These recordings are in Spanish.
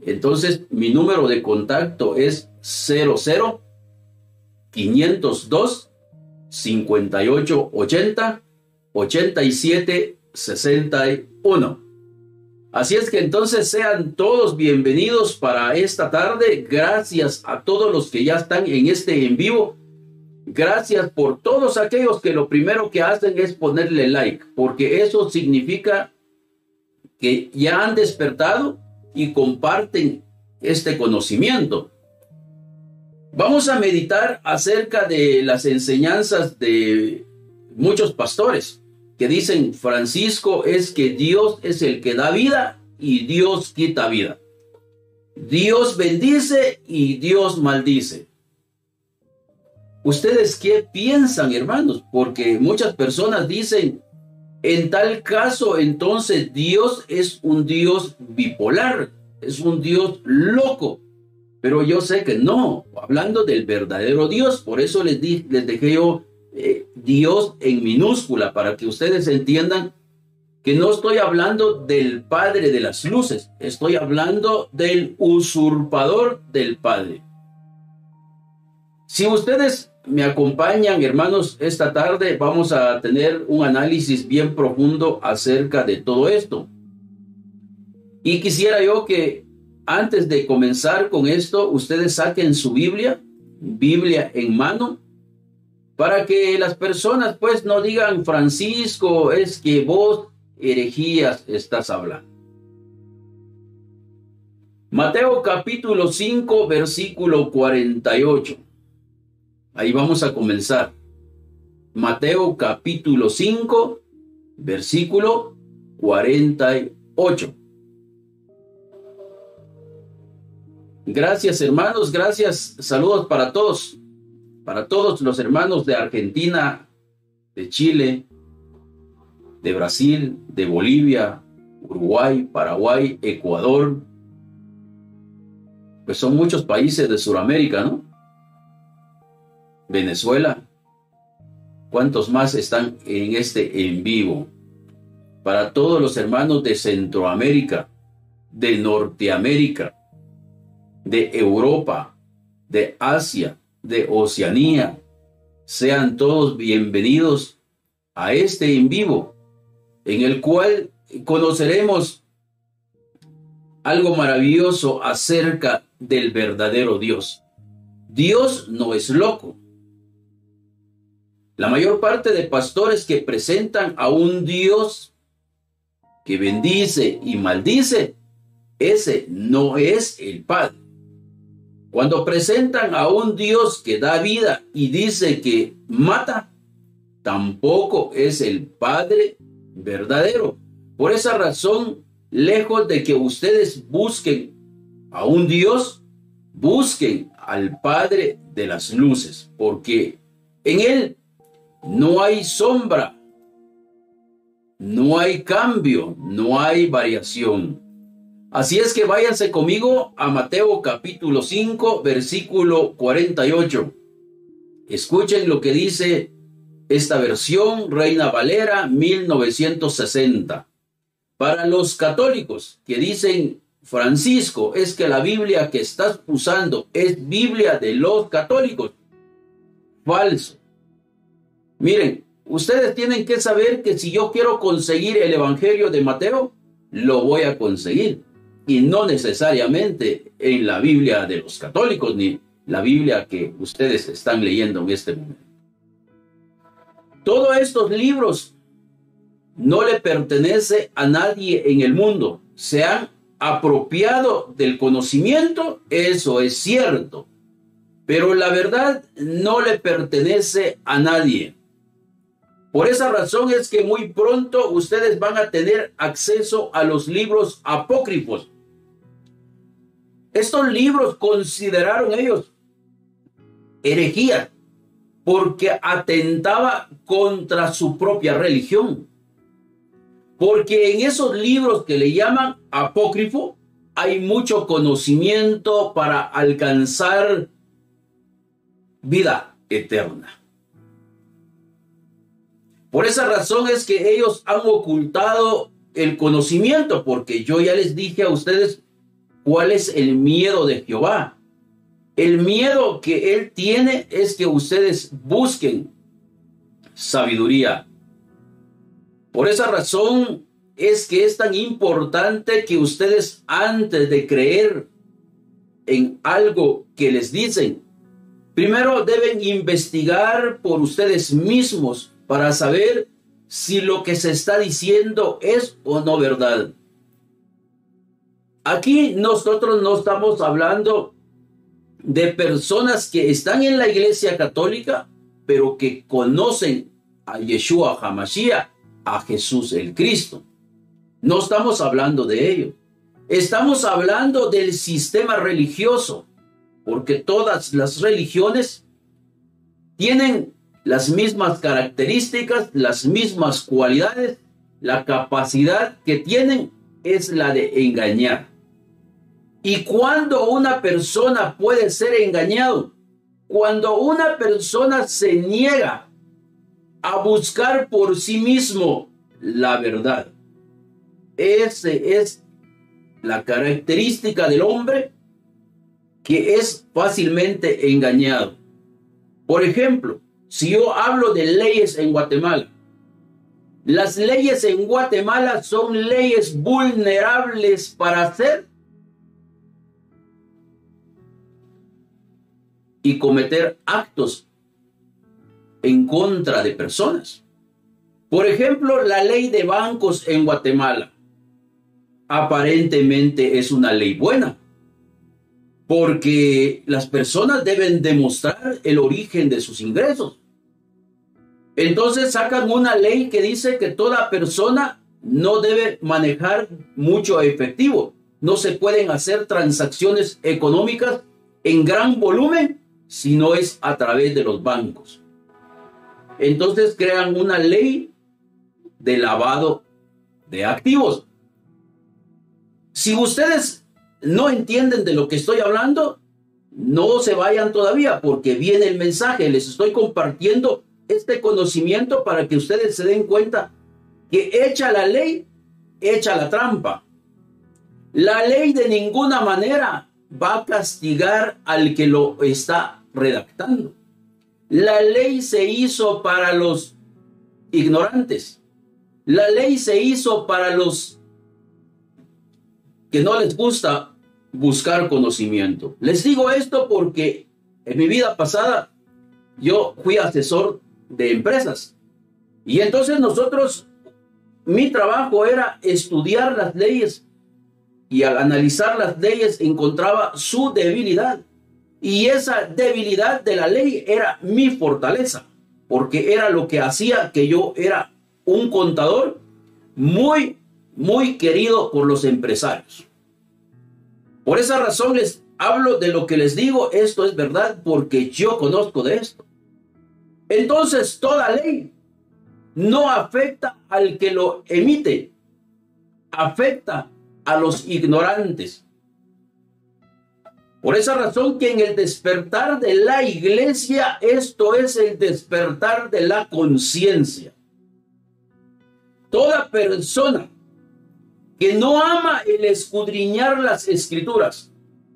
Entonces, mi número de contacto es 00-502-5880-8761. Así es que entonces sean todos bienvenidos para esta tarde. Gracias a todos los que ya están en este en vivo. Gracias por todos aquellos que lo primero que hacen es ponerle like, porque eso significa que ya han despertado y comparten este conocimiento. Vamos a meditar acerca de las enseñanzas de muchos pastores que dicen: Francisco, es que Dios es el que da vida y Dios quita vida. Dios bendice y Dios maldice. ¿Ustedes qué piensan, hermanos? Porque muchas personas dicen: en tal caso, entonces Dios es un Dios bipolar, es un Dios loco. Pero yo sé que no, hablando del verdadero Dios. Por eso les dejé yo Dios en minúscula, para que ustedes entiendan que no estoy hablando del Padre de las Luces, estoy hablando del usurpador del Padre. Si ustedes me acompañan, hermanos, esta tarde vamos a tener un análisis bien profundo acerca de todo esto. Y quisiera yo que antes de comenzar con esto, ustedes saquen su Biblia, Biblia en mano, para que las personas pues no digan: Francisco, es que vos herejías estás hablando. Mateo capítulo 5, versículo 48. Ahí vamos a comenzar. Mateo capítulo 5, versículo 48. Gracias, hermanos, gracias. Saludos para todos los hermanos de Argentina, de Chile, de Brasil, de Bolivia, Uruguay, Paraguay, Ecuador. Pues son muchos países de Sudamérica, ¿no? Venezuela. ¿Cuántos más están en este en vivo? Para todos los hermanos de Centroamérica, de Norteamérica, de Europa, de Asia, de Oceanía, sean todos bienvenidos a este en vivo, en el cual conoceremos algo maravilloso acerca del verdadero Dios. Dios no es loco. La mayor parte de pastores que presentan a un Dios que bendice y maldice, ese no es el Padre. Cuando presentan a un Dios que da vida y dice que mata, tampoco es el Padre verdadero. Por esa razón, lejos de que ustedes busquen a un Dios, busquen al Padre de las Luces, porque en Él no hay sombra, no hay cambio, no hay variación. Así es que váyanse conmigo a Mateo capítulo 5, versículo 48. Escuchen lo que dice esta versión, Reina Valera, 1960. Para los católicos que dicen: Francisco, es que la Biblia que estás usando es Biblia de los católicos. Falso. Miren, ustedes tienen que saber que si yo quiero conseguir el Evangelio de Mateo, lo voy a conseguir. Y no necesariamente en la Biblia de los católicos, ni la Biblia que ustedes están leyendo en este momento. Todos estos libros no le pertenecen a nadie en el mundo. Se han apropiado del conocimiento, eso es cierto. Pero la verdad no le pertenece a nadie. Por esa razón es que muy pronto ustedes van a tener acceso a los libros apócrifos. Estos libros consideraron ellos herejía porque atentaba contra su propia religión. Porque en esos libros que le llaman apócrifo hay mucho conocimiento para alcanzar vida eterna. Por esa razón es que ellos han ocultado el conocimiento, porque yo ya les dije a ustedes ¿Cuál es el miedo de Jehová? El miedo que él tiene es que ustedes busquen sabiduría. Por esa razón es que es tan importante que ustedes, antes de creer en algo que les dicen, primero deben investigar por ustedes mismos para saber si lo que se está diciendo es o no verdad. Aquí nosotros no estamos hablando de personas que están en la iglesia católica, pero que conocen a Yeshua Hamashiach, a Jesús el Cristo. No estamos hablando de ello. Estamos hablando del sistema religioso, porque todas las religiones tienen las mismas características, las mismas cualidades. La capacidad que tienen es la de engañar. ¿Y cuándo una persona puede ser engañado? Cuando una persona se niega a buscar por sí mismo la verdad. Esa es la característica del hombre que es fácilmente engañado. Por ejemplo, si yo hablo de leyes en Guatemala, las leyes en Guatemala son leyes vulnerables para hacer y cometer actos en contra de personas. Por ejemplo, la ley de bancos en Guatemala aparentemente es una ley buena, porque las personas deben demostrar el origen de sus ingresos. Entonces sacan una ley que dice que toda persona no debe manejar mucho efectivo. No se pueden hacer transacciones económicas en gran volumen si no es a través de los bancos. Entonces crean una ley de lavado de activos. Si ustedes no entienden de lo que estoy hablando, no se vayan todavía, porque viene el mensaje. Les estoy compartiendo este conocimiento para que ustedes se den cuenta que hecha la ley, hecha la trampa. La ley de ninguna manera va a castigar al que lo está redactando. La ley se hizo para los ignorantes. La ley se hizo para los que no les gusta buscar conocimiento. Les digo esto porque en mi vida pasada yo fui asesor de empresas. Y entonces mi trabajo era estudiar las leyes. Y al analizar las leyes encontraba su debilidad. Y esa debilidad de la ley era mi fortaleza, porque era lo que hacía que yo era un contador muy querido por los empresarios. Por esa razón les hablo de lo que les digo. Esto es verdad porque yo conozco de esto. Entonces, toda ley no afecta al que lo emite. Afecta a los ignorantes. Por esa razón que en el despertar de la iglesia, esto es el despertar de la conciencia. Toda persona que no ama el escudriñar las escrituras,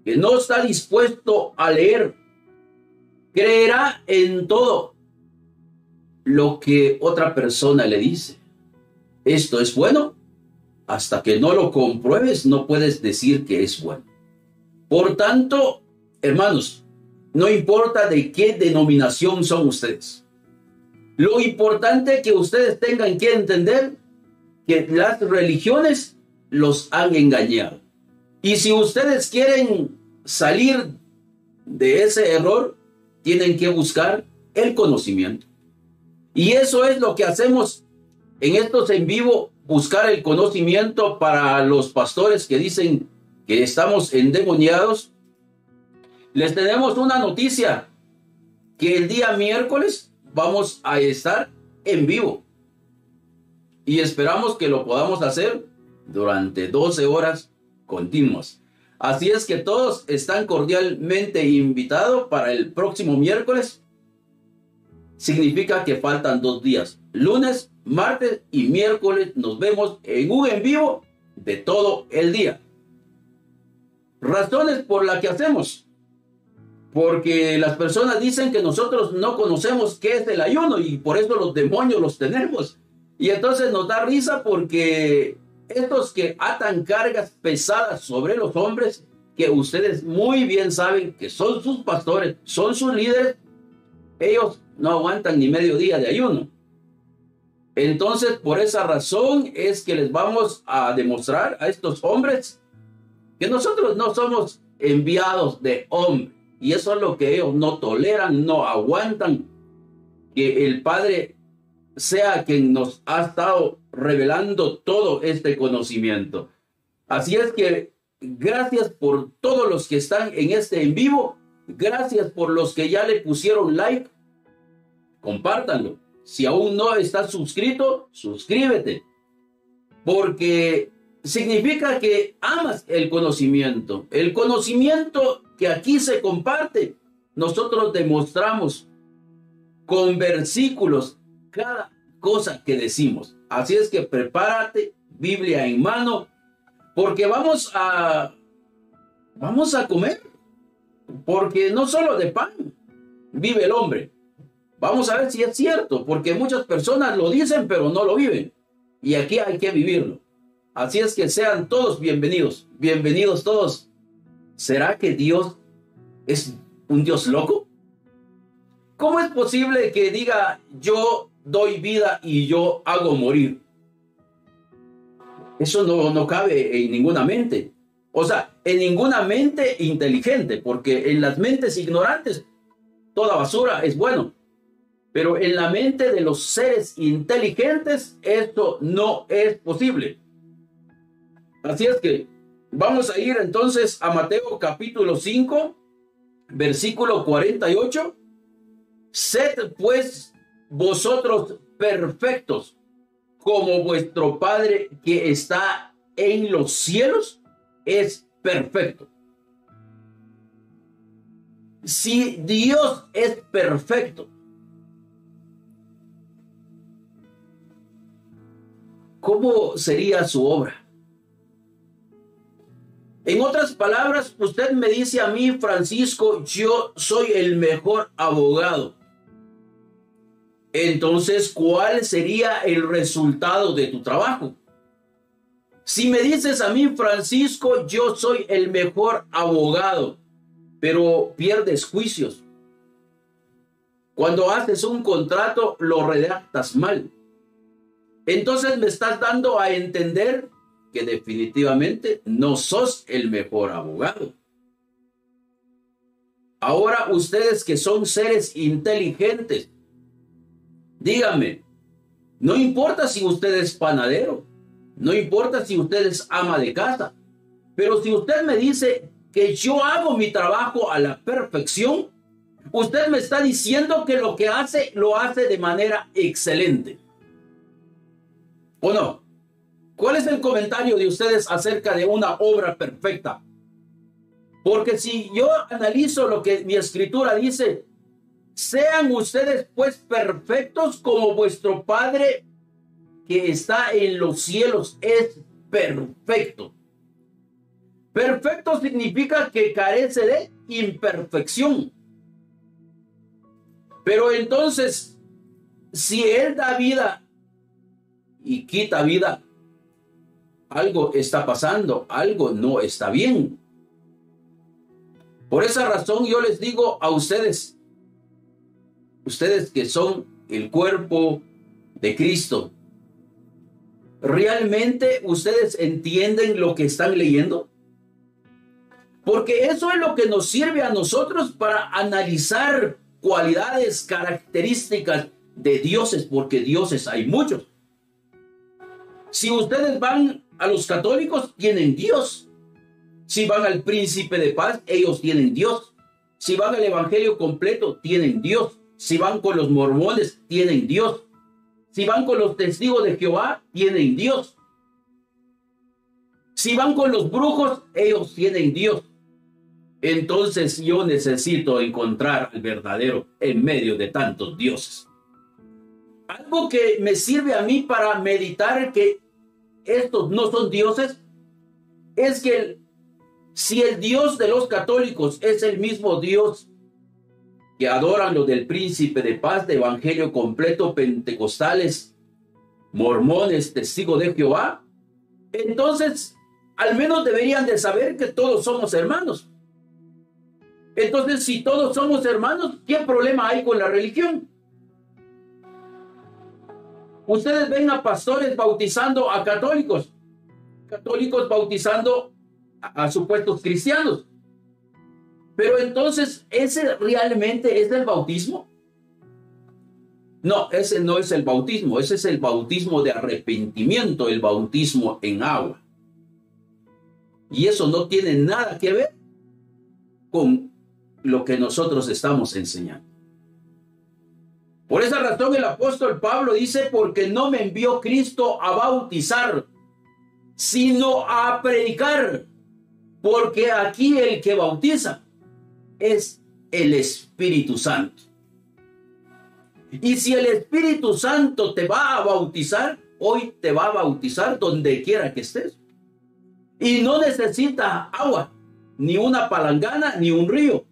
que no está dispuesto a leer, creerá en todo lo que otra persona le dice. Esto es bueno. Hasta que no lo compruebes, no puedes decir que es bueno. Por tanto, hermanos, no importa de qué denominación son ustedes. Lo importante que ustedes tengan que entender que las religiones los han engañado. Y si ustedes quieren salir de ese error, tienen que buscar el conocimiento. Y eso es lo que hacemos en estos en vivo, buscar el conocimiento para los pastores que dicen que estamos endemoniados. Les tenemos una noticia, que el día miércoles vamos a estar en vivo. Y esperamos que lo podamos hacer durante 12 horas continuas. Así es que todos están cordialmente invitados para el próximo miércoles. Significa que faltan 2 días. Lunes, martes y miércoles nos vemos en un en vivo de todo el día. razones por las que hacemos. Porque las personas dicen que nosotros no conocemos qué es el ayuno y por eso los demonios los tenemos. Y entonces nos da risa porque estos que atan cargas pesadas sobre los hombres, que ustedes muy bien saben que son sus pastores, son sus líderes, ellos no aguantan ni medio día de ayuno. Entonces, por esa razón es que les vamos a demostrar a estos hombres que nosotros no somos enviados de hombre. Y eso es lo que ellos no toleran, no aguantan, que el Padre sea quien nos ha estado revelando todo este conocimiento. Así es que gracias por todos los que están en este en vivo. Gracias por los que ya le pusieron like. Compártanlo. Si aún no estás suscrito, suscríbete. Porque significa que amas el conocimiento. El conocimiento que aquí se comparte, nosotros demostramos con versículos cada cosa que decimos. Así es que prepárate, Biblia en mano, porque vamos a comer, porque no solo de pan vive el hombre. Vamos a ver si es cierto, porque muchas personas lo dicen, pero no lo viven. Y aquí hay que vivirlo. Así es que sean todos bienvenidos, bienvenidos todos. ¿Será que Dios es un Dios loco? ¿Cómo es posible que diga yo doy vida y yo hago morir? Eso no cabe en ninguna mente. O sea, en ninguna mente inteligente, porque en las mentes ignorantes toda basura es bueno. Pero en la mente de los seres inteligentes esto no es posible. Así es que vamos a ir entonces a Mateo capítulo 5, versículo 48. Sed pues vosotros perfectos, como vuestro Padre que está en los cielos es perfecto. Si Dios es perfecto, ¿cómo sería su obra? En otras palabras, usted me dice a mí, Francisco, yo soy el mejor abogado. Entonces, ¿cuál sería el resultado de tu trabajo? Si me dices a mí, Francisco, yo soy el mejor abogado, pero pierdes juicios. Cuando haces un contrato, lo redactas mal. Entonces me estás dando a entender que definitivamente no sos el mejor abogado. Ahora ustedes que son seres inteligentes, díganme, no importa si usted es panadero, no importa si usted es ama de casa, pero si usted me dice que yo hago mi trabajo a la perfección, usted me está diciendo que lo que hace, lo hace de manera excelente. ¿O no? ¿Cuál es el comentario de ustedes acerca de una obra perfecta? Porque si yo analizo lo que mi escritura dice, sean ustedes pues perfectos como vuestro Padre que está en los cielos es perfecto. Perfecto significa que carece de imperfección. Pero entonces, si Él da vida y quita vida, algo está pasando, algo no está bien. Por esa razón yo les digo a ustedes, ustedes que son el cuerpo de Cristo, ¿realmente ustedes entienden lo que están leyendo? Porque eso es lo que nos sirve a nosotros para analizar cualidades, características de dioses, porque dioses hay muchos. Si ustedes van a los católicos, tienen Dios. Si van al Príncipe de Paz, ellos tienen Dios. Si van al Evangelio completo, tienen Dios. Si van con los mormones, tienen Dios. Si van con los testigos de Jehová, tienen Dios. Si van con los brujos, ellos tienen Dios. Entonces yo necesito encontrar al verdadero en medio de tantos dioses. Algo que me sirve a mí para meditar que estos no son dioses, es que Si el Dios de los católicos es el mismo Dios que adoran los del Príncipe de Paz, de Evangelio completo, pentecostales, mormones, testigos de Jehová, entonces al menos deberían de saber que todos somos hermanos. Entonces, si todos somos hermanos, ¿qué problema hay con la religión? Ustedes ven a pastores bautizando a católicos, católicos bautizando a supuestos cristianos. Pero entonces, ¿ese realmente es el bautismo? No, ese no es el bautismo. Ese es el bautismo de arrepentimiento, el bautismo en agua. Y eso no tiene nada que ver con lo que nosotros estamos enseñando. Por esa razón el apóstol Pablo dice, porque no me envió Cristo a bautizar, sino a predicar, porque aquí el que bautiza es el Espíritu Santo. Y si el Espíritu Santo te va a bautizar, hoy te va a bautizar donde quiera que estés. Y no necesita agua, ni una palangana, ni un río.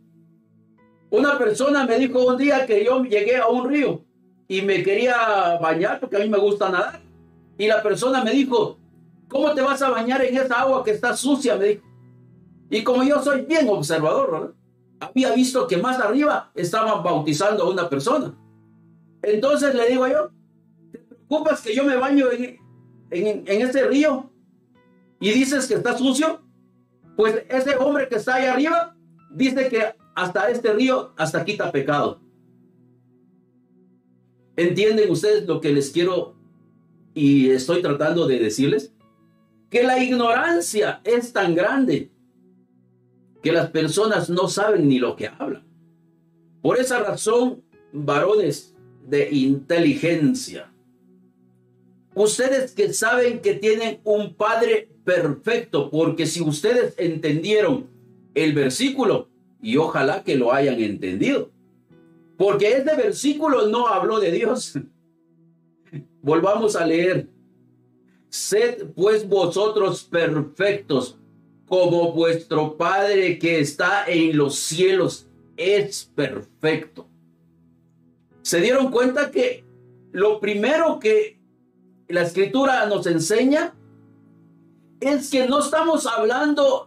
Una persona me dijo un día que yo llegué a un río y me quería bañar porque a mí me gusta nadar. Y la persona me dijo, ¿cómo te vas a bañar en esa agua que está sucia? Me dijo. Y como yo soy bien observador, ¿verdad?, había visto que más arriba estaban bautizando a una persona. Entonces le digo yo, ¿te preocupas que yo me baño en ese río? ¿Y dices que está sucio? Pues ese hombre que está ahí arriba dice que hasta este río, hasta quita pecado. ¿Entienden ustedes lo que les quiero y estoy tratando de decirles? Que la ignorancia es tan grande que las personas no saben ni lo que hablan. Por esa razón, varones de inteligencia, ustedes que saben que tienen un Padre perfecto, porque si ustedes entendieron el versículo, y ojalá que lo hayan entendido, porque este versículo no habló de Dios. Volvamos a leer. Sed pues vosotros perfectos, como vuestro Padre que está en los cielos es perfecto. ¿Se dieron cuenta que lo primero que la Escritura nos enseña es que no estamos hablando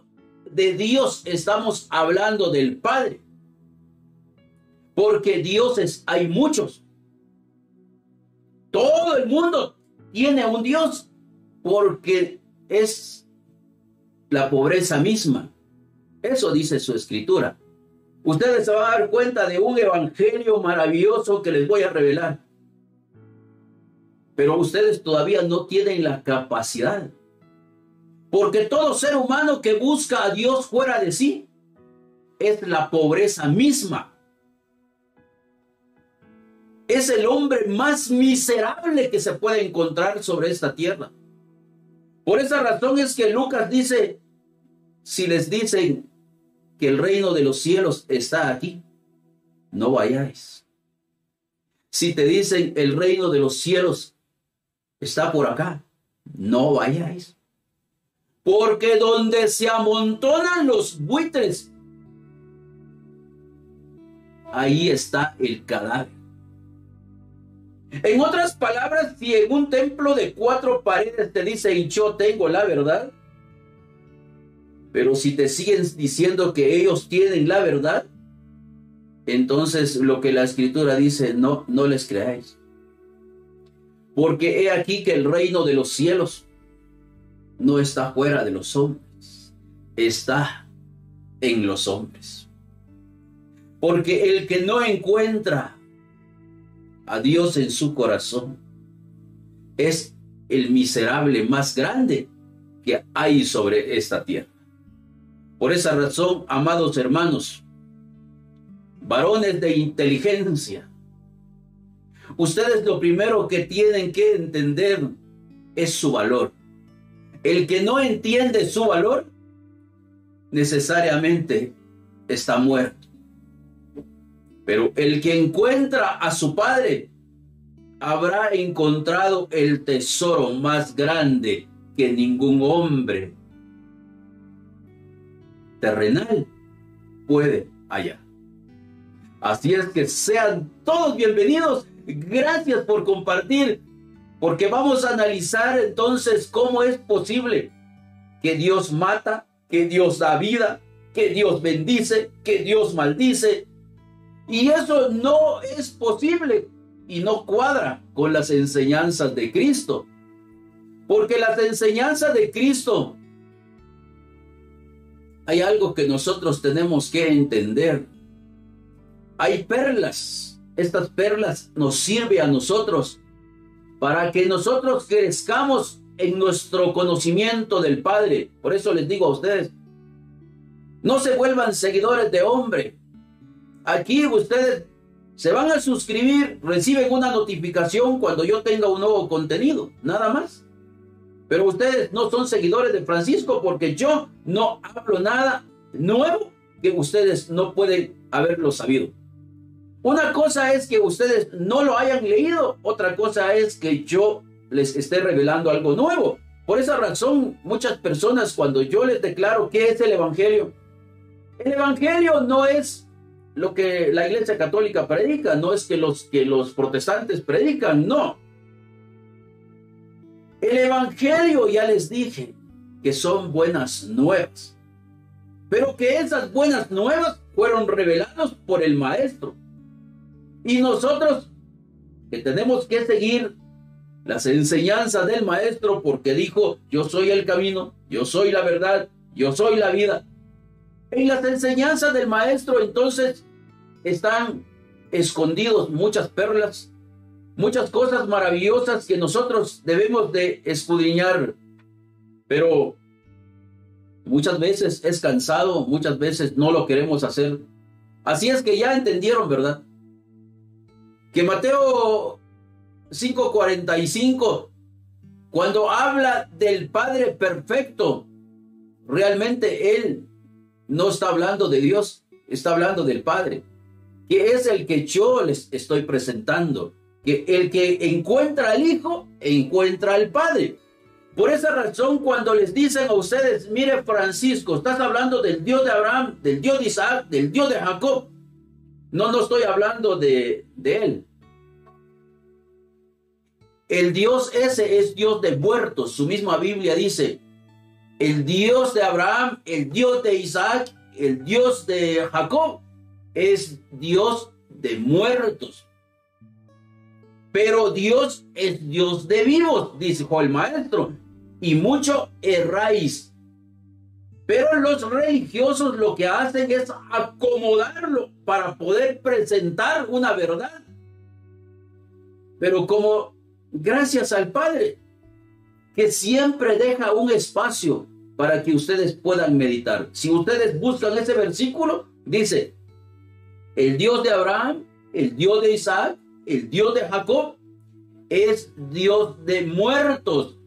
de Dios, estamos hablando del Padre? Porque dioses hay muchos. Todo el mundo tiene un Dios porque es la pobreza misma. Eso dice su Escritura. Ustedes se van a dar cuenta de un evangelio maravilloso que les voy a revelar. Pero ustedes todavía no tienen la capacidad. Porque todo ser humano que busca a Dios fuera de sí es la pobreza misma. Es el hombre más miserable que se puede encontrar sobre esta tierra. Por esa razón es que Lucas dice, si les dicen que el reino de los cielos está aquí, no vayáis. Si te dicen el reino de los cielos está por acá, no vayáis. Porque donde se amontonan los buitres, ahí está el cadáver. En otras palabras, si en un templo de 4 paredes te dicen yo tengo la verdad, pero si te siguen diciendo que ellos tienen la verdad, entonces lo que la Escritura dice, no les creáis. Porque he aquí que el reino de los cielos no está fuera de los hombres, está en los hombres. Porque el que no encuentra a Dios en su corazón es el miserable más grande que hay sobre esta tierra. Por esa razón, amados hermanos, varones de inteligencia, ustedes lo primero que tienen que entender es su valor. El que no entiende su valor, necesariamente está muerto. Pero el que encuentra a su Padre, habrá encontrado el tesoro más grande que ningún hombre terrenal puede hallar. Así es que sean todos bienvenidos. Gracias por compartir, porque vamos a analizar entonces cómo es posible que Dios mata, que Dios da vida, que Dios bendice, que Dios maldice. Y eso no es posible y no cuadra con las enseñanzas de Cristo. Porque las enseñanzas de Cristo, hay algo que nosotros tenemos que entender. Hay perlas. Estas perlas nos sirven a nosotros para que nosotros crezcamos en nuestro conocimiento del Padre. Por eso les digo a ustedes, no se vuelvan seguidores de hombre. Aquí ustedes se van a suscribir, reciben una notificación cuando yo tenga un nuevo contenido, nada más. Pero ustedes no son seguidores de Francisco porque yo no hablo nada nuevo que ustedes no pueden haberlo sabido. Una cosa es que ustedes no lo hayan leído, otra cosa es que yo les esté revelando algo nuevo. Por esa razón, muchas personas cuando yo les declaro qué es el Evangelio no es lo que la Iglesia Católica predica, no es que los protestantes predican, no. El Evangelio, ya les dije, que son buenas nuevas, pero que esas buenas nuevas fueron reveladas por el Maestro. Y nosotros que tenemos que seguir las enseñanzas del Maestro, porque dijo, yo soy el camino, yo soy la verdad, yo soy la vida. En las enseñanzas del Maestro, entonces, están escondidos muchas perlas, muchas cosas maravillosas que nosotros debemos de escudriñar. Pero muchas veces es cansado, muchas veces no lo queremos hacer. Así es que ya entendieron, ¿verdad? Que Mateo 5:45, cuando habla del Padre perfecto, realmente él no está hablando de Dios, está hablando del Padre, que es el que yo les estoy presentando, que el que encuentra al Hijo, encuentra al Padre. Por esa razón, cuando les dicen a ustedes, mire Francisco, estás hablando del Dios de Abraham, del Dios de Isaac, del Dios de Jacob, no estoy hablando de él. El Dios ese es Dios de muertos. Su misma Biblia dice, el Dios de Abraham, el Dios de Isaac, el Dios de Jacob, es Dios de muertos. Pero Dios es Dios de vivos, dijo el Maestro, y mucho erráis. Pero los religiosos lo que hacen es acomodarlo para poder presentar una verdad. Pero como gracias al Padre, que siempre deja un espacio para que ustedes puedan meditar. Si ustedes buscan ese versículo, dice, el Dios de Abraham, el Dios de Isaac, el Dios de Jacob, es Dios de muertos.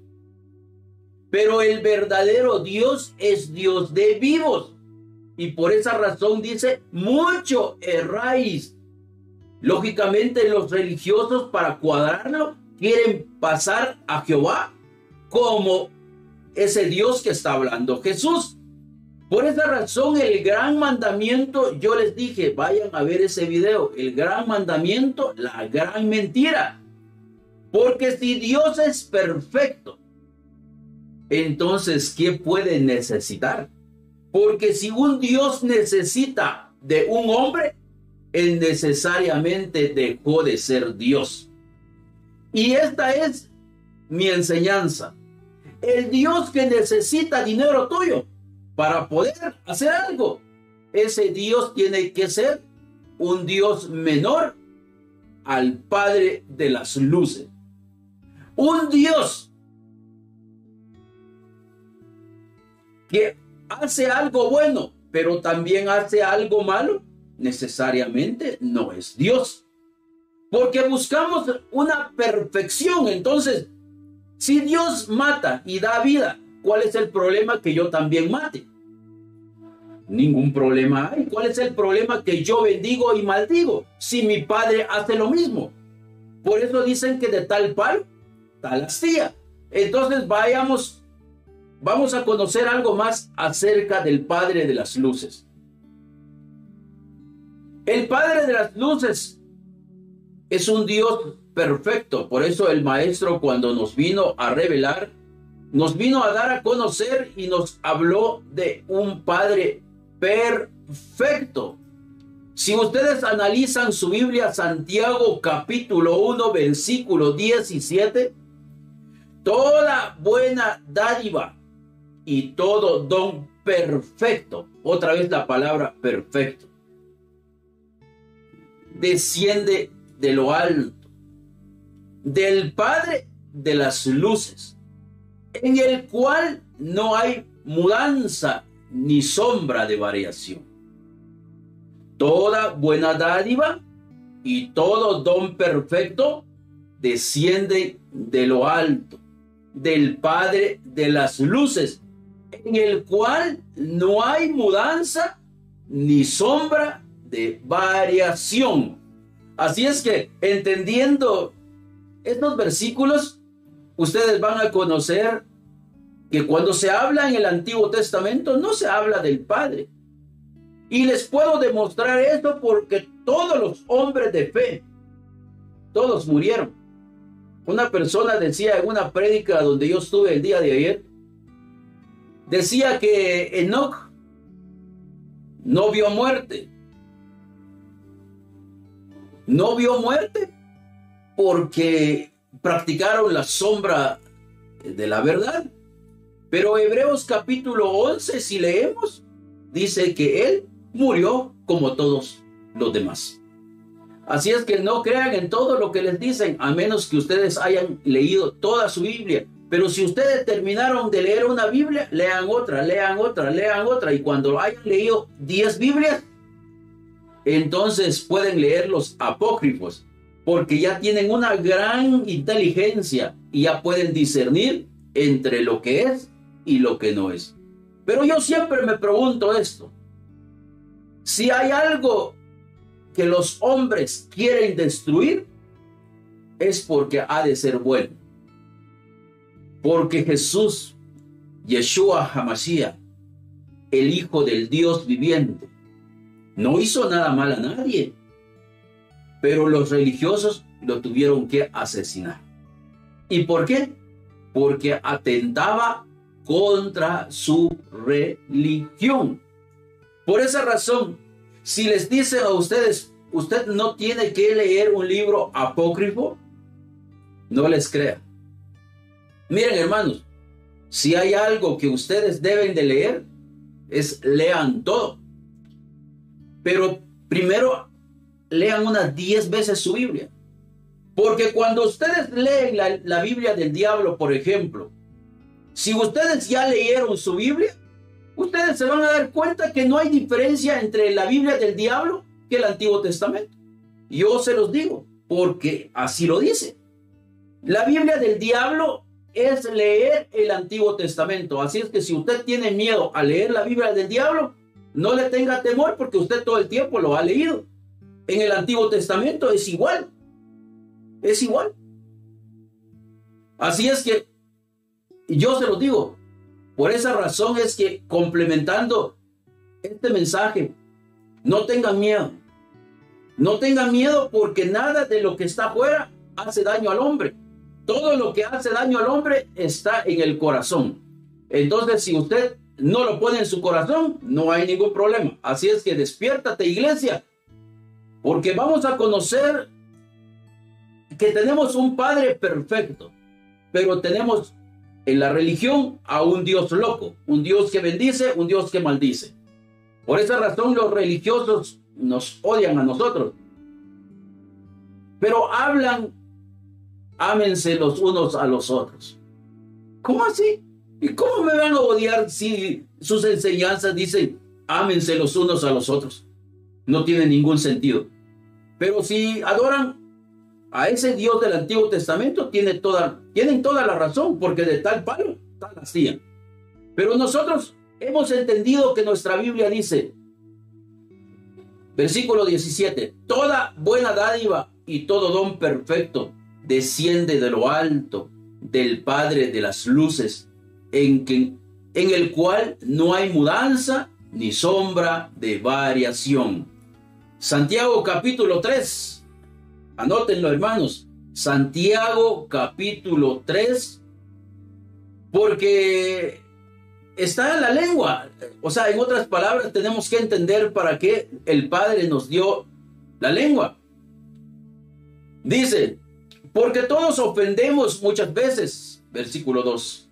Pero el verdadero Dios es Dios de vivos. Y por esa razón dice, mucho erráis. Lógicamente los religiosos, para cuadrarlo, quieren pasar a Jehová como ese Dios que está hablando Jesús. Por esa razón, el gran mandamiento, yo les dije, vayan a ver ese video, el gran mandamiento, la gran mentira. Porque si Dios es perfecto, entonces, ¿qué puede necesitar? Porque si un Dios necesita de un hombre, él necesariamente dejó de ser Dios. Y esta es mi enseñanza. El Dios que necesita dinero tuyo para poder hacer algo, ese Dios tiene que ser un Dios menor al Padre de las Luces. Un Dios que hace algo bueno, pero también hace algo malo, necesariamente no es Dios. Porque buscamos una perfección. Entonces, si Dios mata y da vida, ¿cuál es el problema que yo también mate? Ningún problema hay. ¿Cuál es el problema que yo bendigo y maldigo? Si mi Padre hace lo mismo. Por eso dicen que de tal palo, tal astilla. Entonces vayamos vamos a conocer algo más acerca del Padre de las Luces. El Padre de las Luces es un Dios perfecto. Por eso el Maestro, cuando nos vino a revelar, nos vino a dar a conocer y nos habló de un Padre perfecto. Si ustedes analizan su Biblia, Santiago capítulo 1, versículo 17, toda buena dádiva y todo don perfecto, otra vez la palabra perfecto, desciende de lo alto, del Padre de las Luces, en el cual no hay mudanza ni sombra de variación. Toda buena dádiva y todo don perfecto desciende de lo alto, del Padre de las Luces, en el cual no hay mudanza ni sombra de variación. Así es que, entendiendo estos versículos, ustedes van a conocer que cuando se habla en el Antiguo Testamento, no se habla del Padre. Y les puedo demostrar esto porque todos los hombres de fe, todos murieron. Una persona decía en una prédica donde yo estuve el día de ayer, decía que Enoc no vio muerte. No vio muerte porque practicaron la sombra de la verdad. Pero Hebreos capítulo 11, si leemos, dice que él murió como todos los demás. Así es que no crean en todo lo que les dicen, a menos que ustedes hayan leído toda su Biblia. Pero si ustedes terminaron de leer una Biblia, lean otra, lean otra, lean otra. Y cuando hayan leído 10 Biblias, entonces pueden leer los apócrifos, porque ya tienen una gran inteligencia y ya pueden discernir entre lo que es y lo que no es. Pero yo siempre me pregunto esto. Si hay algo que los hombres quieren destruir, es porque ha de ser bueno. Porque Jesús, Yeshua Hamashiach, el Hijo del Dios viviente, no hizo nada mal a nadie, pero los religiosos lo tuvieron que asesinar. ¿Y por qué? Porque atentaba contra su religión. Por esa razón, si les dicen a ustedes, usted no tiene que leer un libro apócrifo, no les crea. Miren, hermanos, si hay algo que ustedes deben de leer, es lean todo. Pero primero lean unas 10 veces su Biblia. Porque cuando ustedes leen la Biblia del diablo, por ejemplo, si ustedes ya leyeron su Biblia, ustedes se van a dar cuenta que no hay diferencia entre la Biblia del diablo que el Antiguo Testamento. Yo se los digo, porque así lo dice. La Biblia del diablo es leer el Antiguo Testamento. Así es que si usted tiene miedo a leer la Biblia del diablo, no le tenga temor, porque usted todo el tiempo lo ha leído. En el Antiguo Testamento es igual. Es igual. Así es que yo se lo digo. Por esa razón es que, complementando este mensaje, no tengan miedo. No tengan miedo, porque nada de lo que está afuera hace daño al hombre. Todo lo que hace daño al hombre está en el corazón. Entonces, si usted no lo pone en su corazón, no hay ningún problema. Así es que despiértate, iglesia, porque vamos a conocer que tenemos un Padre perfecto, pero tenemos en la religión a un Dios loco, un Dios que bendice, un Dios que maldice. Por esa razón los religiosos nos odian a nosotros, pero hablan, ámense los unos a los otros. ¿Cómo así? ¿Y cómo me van a odiar si sus enseñanzas dicen ámense los unos a los otros? No tiene ningún sentido. Pero si adoran a ese Dios del Antiguo Testamento, tienen toda la razón, porque de tal palo, tal hacían. Pero nosotros hemos entendido que nuestra Biblia dice, versículo 17, toda buena dádiva y todo don perfecto desciende de lo alto, del Padre de las Luces, en en el cual no hay mudanza ni sombra de variación. Santiago capítulo 3. Anótenlo, hermanos. Santiago capítulo 3. Porque está en la lengua. O sea, en otras palabras, tenemos que entender para qué el Padre nos dio la lengua. Dice, porque todos ofendemos muchas veces. Versículo 2.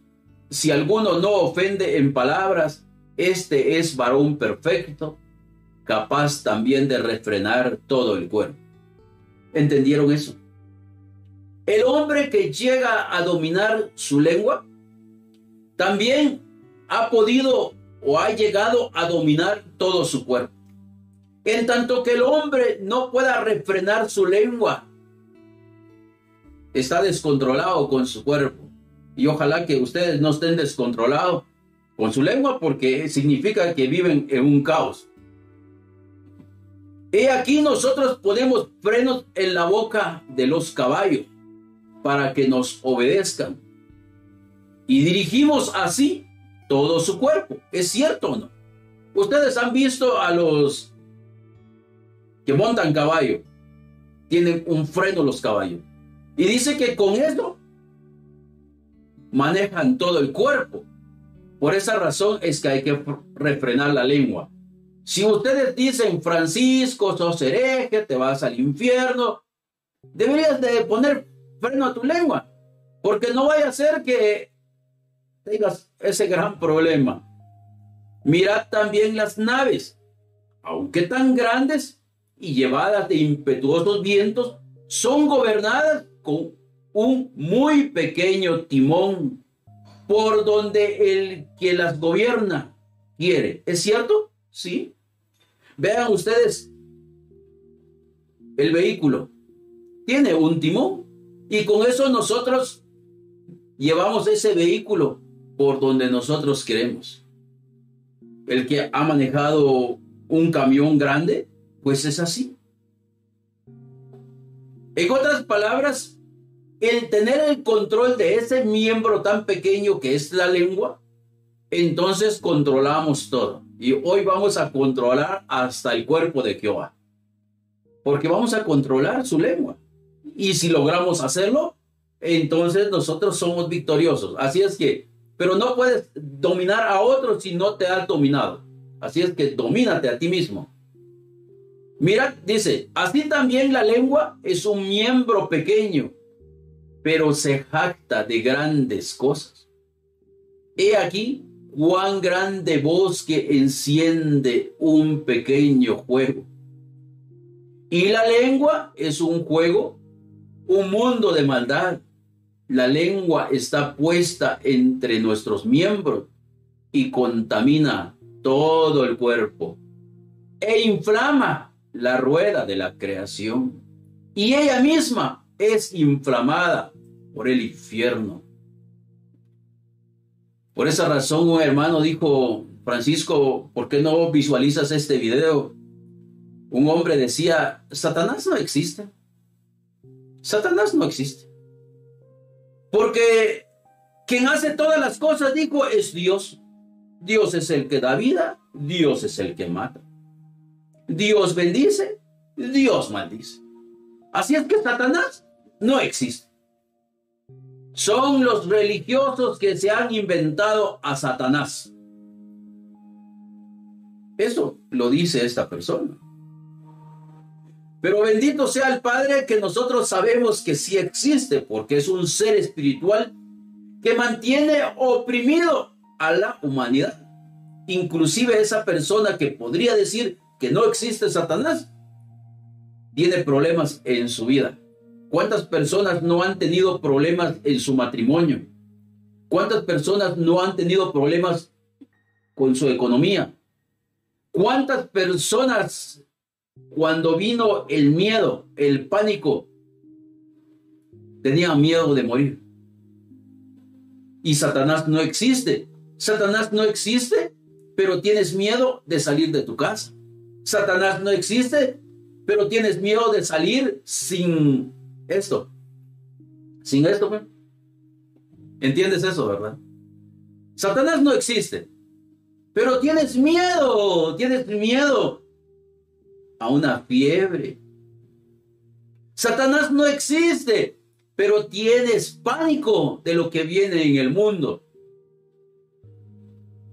Si alguno no ofende en palabras, este es varón perfecto, capaz también de refrenar todo el cuerpo. ¿Entendieron eso? El hombre que llega a dominar su lengua, también ha podido o ha llegado a dominar todo su cuerpo. En tanto que el hombre no pueda refrenar su lengua, está descontrolado con su cuerpo. Y ojalá que ustedes no estén descontrolados con su lengua, porque significa que viven en un caos. He aquí nosotros ponemos frenos en la boca de los caballos para que nos obedezcan. Y dirigimos así todo su cuerpo. ¿Es cierto o no? Ustedes han visto a los que montan caballo. Tienen un freno los caballos. Y dice que con esto manejan todo el cuerpo. Por esa razón es que hay que refrenar la lengua. Si ustedes dicen, Francisco, sos hereje, te vas al infierno, deberías de poner freno a tu lengua, porque no vaya a ser que tengas ese gran problema. Mirad también las naves, aunque tan grandes y llevadas de impetuosos vientos, son gobernadas con un muy pequeño timón por donde el que las gobierna quiere. ¿Es cierto? Sí. Vean ustedes, el vehículo tiene un timón y con eso nosotros llevamos ese vehículo por donde nosotros queremos. El que ha manejado un camión grande, pues es así. En otras palabras, el tener el control de ese miembro tan pequeño que es la lengua, entonces controlamos todo. Y hoy vamos a controlar hasta el cuerpo de Jehová, porque vamos a controlar su lengua. Y si logramos hacerlo, entonces nosotros somos victoriosos. Así es que, pero no puedes dominar a otros si no te has dominado. Así es que domínate a ti mismo. Mira, dice, así también la lengua es un miembro pequeño, pero se jacta de grandes cosas. He aquí cuán grande bosque enciende un pequeño juego. Y la lengua es un juego, un mundo de maldad. La lengua está puesta entre nuestros miembros y contamina todo el cuerpo e inflama la rueda de la creación. Y ella misma es inflamada por el infierno. Por esa razón, un hermano dijo, Francisco, ¿por qué no visualizas este video? Un hombre decía, Satanás no existe. Satanás no existe. Porque quien hace todas las cosas, dijo, es Dios. Dios es el que da vida, Dios es el que mata. Dios bendice, Dios maldice. Así es que Satanás no existe. Son los religiosos que se han inventado a Satanás. Eso lo dice esta persona. Pero bendito sea el Padre que nosotros sabemos que sí existe, porque es un ser espiritual que mantiene oprimido a la humanidad. Inclusive esa persona que podría decir que no existe Satanás, tiene problemas en su vida. ¿Cuántas personas no han tenido problemas en su matrimonio? ¿Cuántas personas no han tenido problemas con su economía? ¿Cuántas personas, cuando vino el miedo, el pánico, tenían miedo de morir? Y Satanás no existe. Satanás no existe, pero tienes miedo de salir de tu casa. Satanás no existe, pero tienes miedo de salir sin esto. Sin esto, ¿entiendes eso, verdad? Satanás no existe, pero tienes miedo a una fiebre. Satanás no existe, pero tienes pánico de lo que viene en el mundo.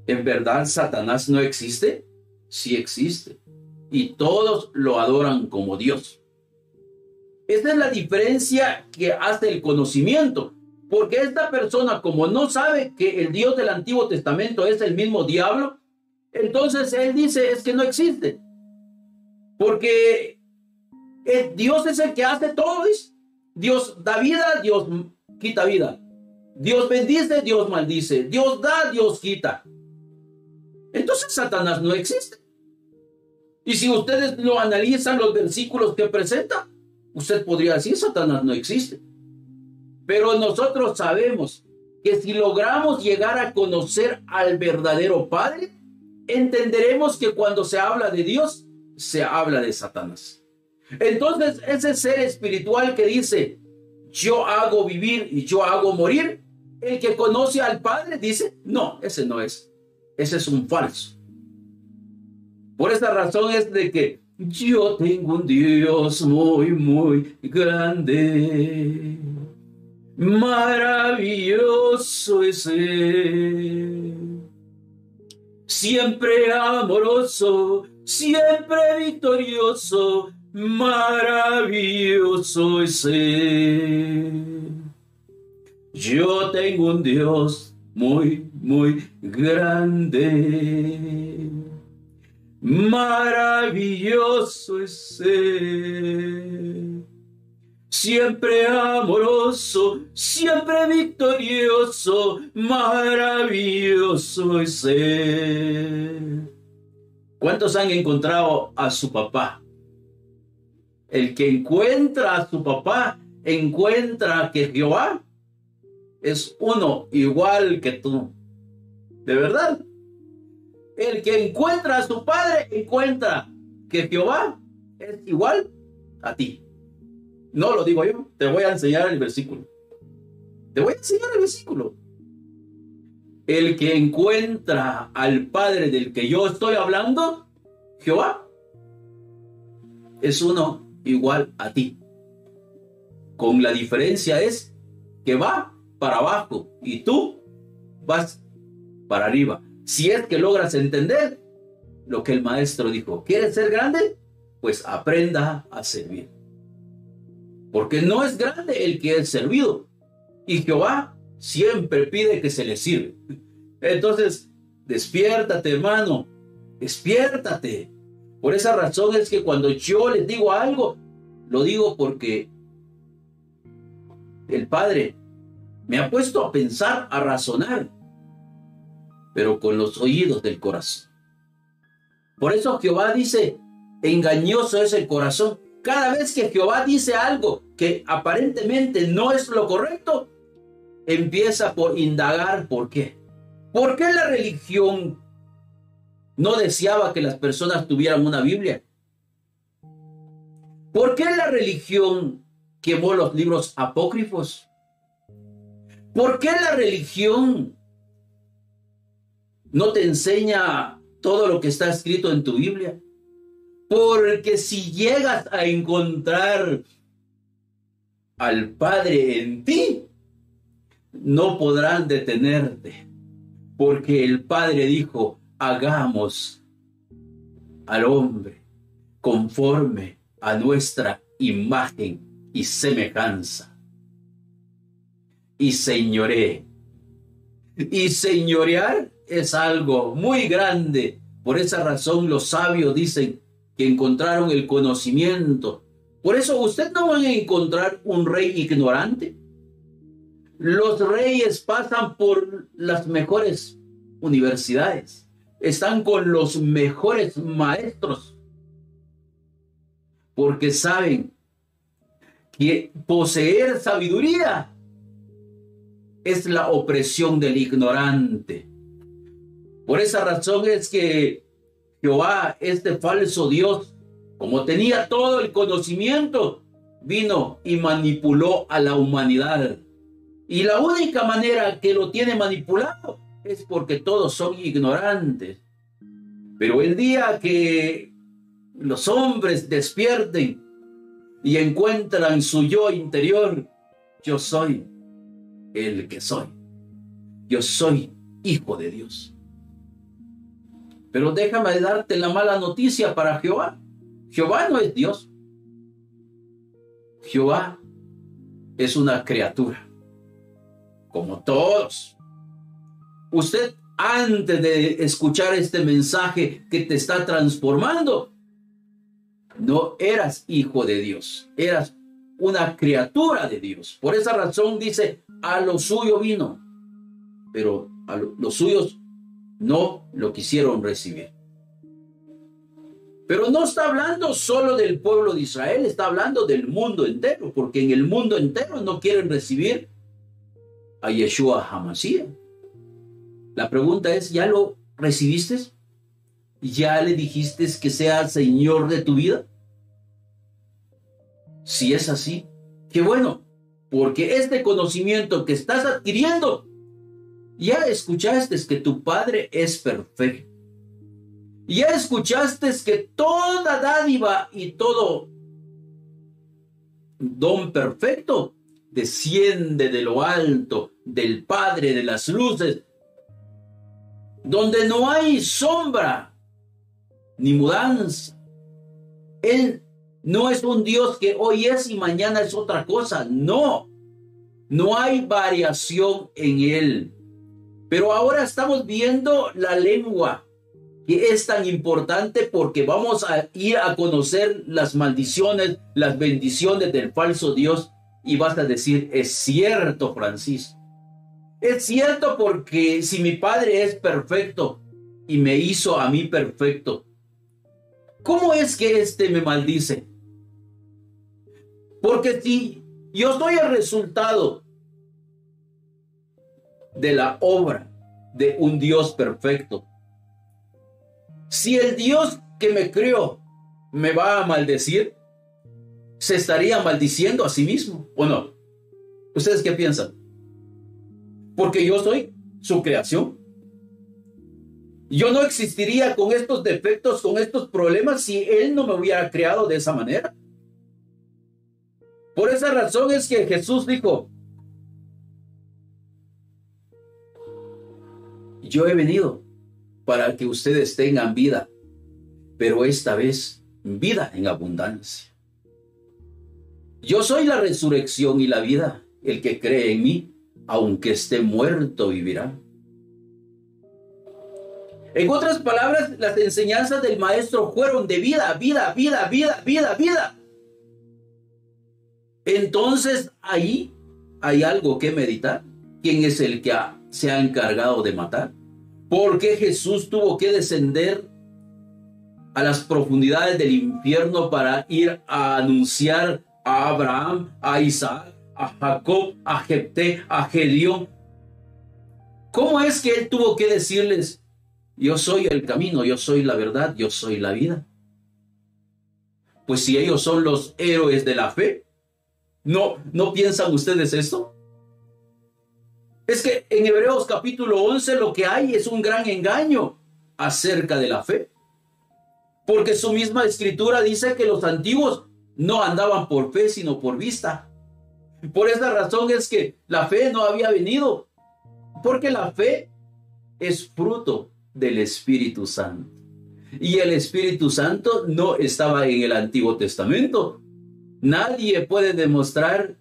¿En verdad Satanás no existe? Sí existe. Y todos lo adoran como Dios. Esta es la diferencia que hace el conocimiento. Porque esta persona, como no sabe que el Dios del Antiguo Testamento es el mismo diablo, entonces él dice, es que no existe. Porque Dios es el que hace todo. Dios da vida, Dios quita vida. Dios bendice, Dios maldice. Dios da, Dios quita. Entonces Satanás no existe. Y si ustedes lo analizan, los versículos que presenta, usted podría decir, Satanás no existe. Pero nosotros sabemos que si logramos llegar a conocer al verdadero Padre, entenderemos que cuando se habla de Dios, se habla de Satanás. Entonces, ese ser espiritual que dice, yo hago vivir y yo hago morir, el que conoce al Padre dice, no, ese no es. Ese es un falso. Por esta razón es de que yo tengo un Dios muy, muy grande. Maravilloso es Él. Siempre amoroso, siempre victorioso. Maravilloso es Él. Yo tengo un Dios muy, muy grande. Maravilloso es Él, siempre amoroso, siempre victorioso, maravilloso es Él. ¿Cuántos han encontrado a su papá? El que encuentra a su papá, encuentra que Jehová es uno igual que tú. ¿De verdad? El que encuentra a su padre, encuentra que Jehová es igual a ti. No lo digo yo, te voy a enseñar el versículo. Te voy a enseñar el versículo. El que encuentra al padre del que yo estoy hablando, Jehová, es uno igual a ti. Con la diferencia es que va para abajo y tú vas para arriba. Si es que logras entender lo que el maestro dijo, ¿quieres ser grande? Pues aprenda a servir. Porque no es grande el que es servido. Y Jehová siempre pide que se le sirve. Entonces, despiértate, hermano. Despiértate. Por esa razón es que cuando yo les digo algo, lo digo porque el Padre me ha puesto a pensar, a razonar, pero con los oídos del corazón. Por eso Jehová dice, engañoso es el corazón. Cada vez que Jehová dice algo que aparentemente no es lo correcto, empieza por indagar por qué. ¿Por qué la religión no deseaba que las personas tuvieran una Biblia? ¿Por qué la religión quemó los libros apócrifos? ¿Por qué la religión no te enseña todo lo que está escrito en tu Biblia? Porque si llegas a encontrar al Padre en ti, no podrán detenerte. Porque el Padre dijo, hagamos al hombre conforme a nuestra imagen y semejanza. Y señoré. Y señorear es algo muy grande. Por esa razón los sabios dicen que encontraron el conocimiento. Por eso usted no va a encontrar un rey ignorante. Los reyes pasan por las mejores universidades. Están con los mejores maestros. Porque saben que poseer sabiduría es la opresión del ignorante. Por esa razón es que Jehová, este falso Dios, como tenía todo el conocimiento, vino y manipuló a la humanidad. Y la única manera que lo tiene manipulado es porque todos son ignorantes. Pero el día que los hombres despierten y encuentran su yo interior, yo soy el que soy. Yo soy hijo de Dios. Pero déjame darte la mala noticia para Jehová. Jehová no es Dios. Jehová es una criatura, como todos. Usted, antes de escuchar este mensaje que te está transformando, no eras hijo de Dios, eras una criatura de Dios. Por esa razón dice, a lo suyo vino, pero a los suyos no lo quisieron recibir. Pero no está hablando solo del pueblo de Israel, está hablando del mundo entero, porque en el mundo entero no quieren recibir a Yeshua Hamashiach. La pregunta es, ¿ya lo recibiste? ¿Ya le dijiste que sea Señor de tu vida? Si es así, qué bueno, porque este conocimiento que estás adquiriendo, ya escuchaste que tu Padre es perfecto. Ya escuchaste que toda dádiva y todo don perfecto desciende de lo alto, del Padre de las Luces, donde no hay sombra ni mudanza. Él no es un Dios que hoy es y mañana es otra cosa. No, no hay variación en Él. Pero ahora estamos viendo la lengua, que es tan importante porque vamos a ir a conocer las maldiciones, las bendiciones del falso Dios. Y vas a decir, es cierto, Francisco. Es cierto, porque si mi Padre es perfecto y me hizo a mí perfecto, ¿cómo es que este me maldice? Porque si yo soy el resultado de la obra de un Dios perfecto, si el Dios que me creó me va a maldecir, ¿se estaría maldiciendo a sí mismo o no? ¿Ustedes qué piensan? Porque yo soy su creación. Yo no existiría con estos defectos, con estos problemas, si Él no me hubiera creado de esa manera. Por esa razón es que Jesús dijo, yo he venido para que ustedes tengan vida, pero esta vez vida en abundancia. Yo soy la resurrección y la vida. El que cree en mí, aunque esté muerto, vivirá. En otras palabras, las enseñanzas del maestro fueron de vida, vida, vida, vida, vida, vida. Entonces, ahí hay algo que meditar. ¿Quién es el que se ha encargado de matar? ¿Por qué Jesús tuvo que descender a las profundidades del infierno para ir a anunciar a Abraham, a Isaac, a Jacob, a Jepté, a Gedeón? ¿Cómo es que Él tuvo que decirles, yo soy el camino, yo soy la verdad, yo soy la vida? Pues si ellos son los héroes de la fe, ¿no piensan ustedes esto? Es que en Hebreos capítulo 11 lo que hay es un gran engaño acerca de la fe. Porque su misma escritura dice que los antiguos no andaban por fe, sino por vista. Por esa razón es que la fe no había venido. Porque la fe es fruto del Espíritu Santo. Y el Espíritu Santo no estaba en el Antiguo Testamento. Nadie puede demostrar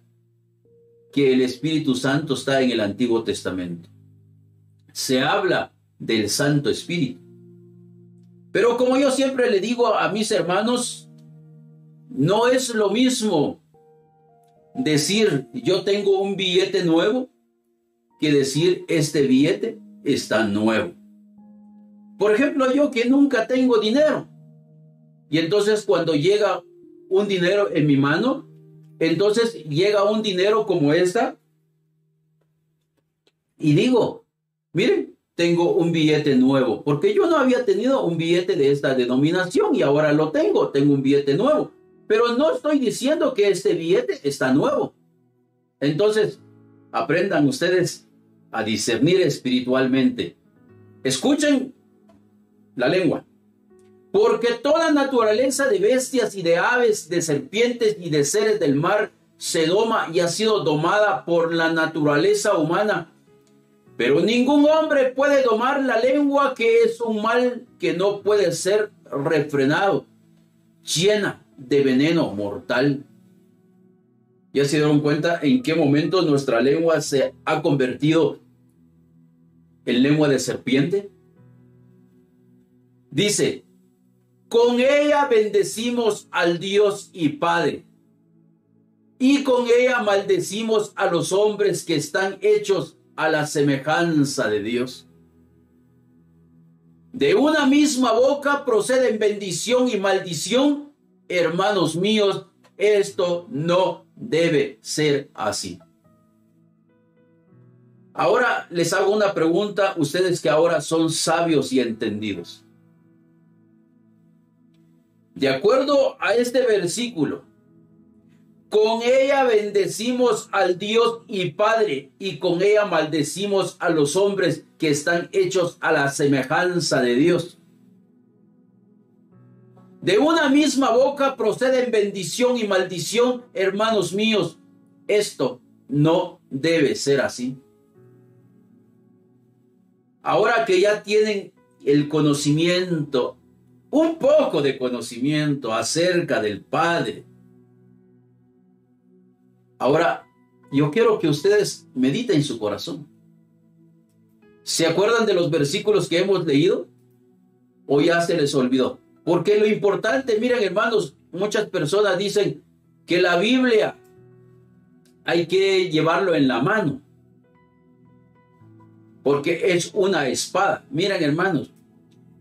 que el Espíritu Santo está en el Antiguo Testamento. Se habla del Santo Espíritu. Pero como yo siempre le digo a mis hermanos, no es lo mismo decir yo tengo un billete nuevo que decir este billete está nuevo. Por ejemplo, yo que nunca tengo dinero. Y entonces cuando llega un dinero en mi mano, entonces llega un dinero como esta y digo, miren, tengo un billete nuevo, porque yo no había tenido un billete de esta denominación y ahora lo tengo, tengo un billete nuevo. Pero no estoy diciendo que este billete está nuevo. Entonces, aprendan ustedes a discernir espiritualmente. Escuchen la lengua. Porque toda naturaleza de bestias y de aves, de serpientes y de seres del mar se doma y ha sido domada por la naturaleza humana. Pero ningún hombre puede domar la lengua, que es un mal que no puede ser refrenado, llena de veneno mortal. ¿Ya se dieron cuenta en qué momento nuestra lengua se ha convertido en lengua de serpiente? Dice: con ella bendecimos al Dios y Padre, y con ella maldecimos a los hombres que están hechos a la semejanza de Dios. De una misma boca proceden bendición y maldición. Hermanos míos, esto no debe ser así. Ahora les hago una pregunta, ustedes que ahora son sabios y entendidos. De acuerdo a este versículo, con ella bendecimos al Dios y Padre, y con ella maldecimos a los hombres que están hechos a la semejanza de Dios. De una misma boca proceden bendición y maldición. Hermanos míos, esto no debe ser así. Ahora que ya tienen el conocimiento, un poco de conocimiento acerca del Padre. Ahora, yo quiero que ustedes mediten en su corazón. ¿Se acuerdan de los versículos que hemos leído? ¿O ya se les olvidó? Porque lo importante, miren hermanos, muchas personas dicen que la Biblia hay que llevarlo en la mano, porque es una espada. Miren hermanos,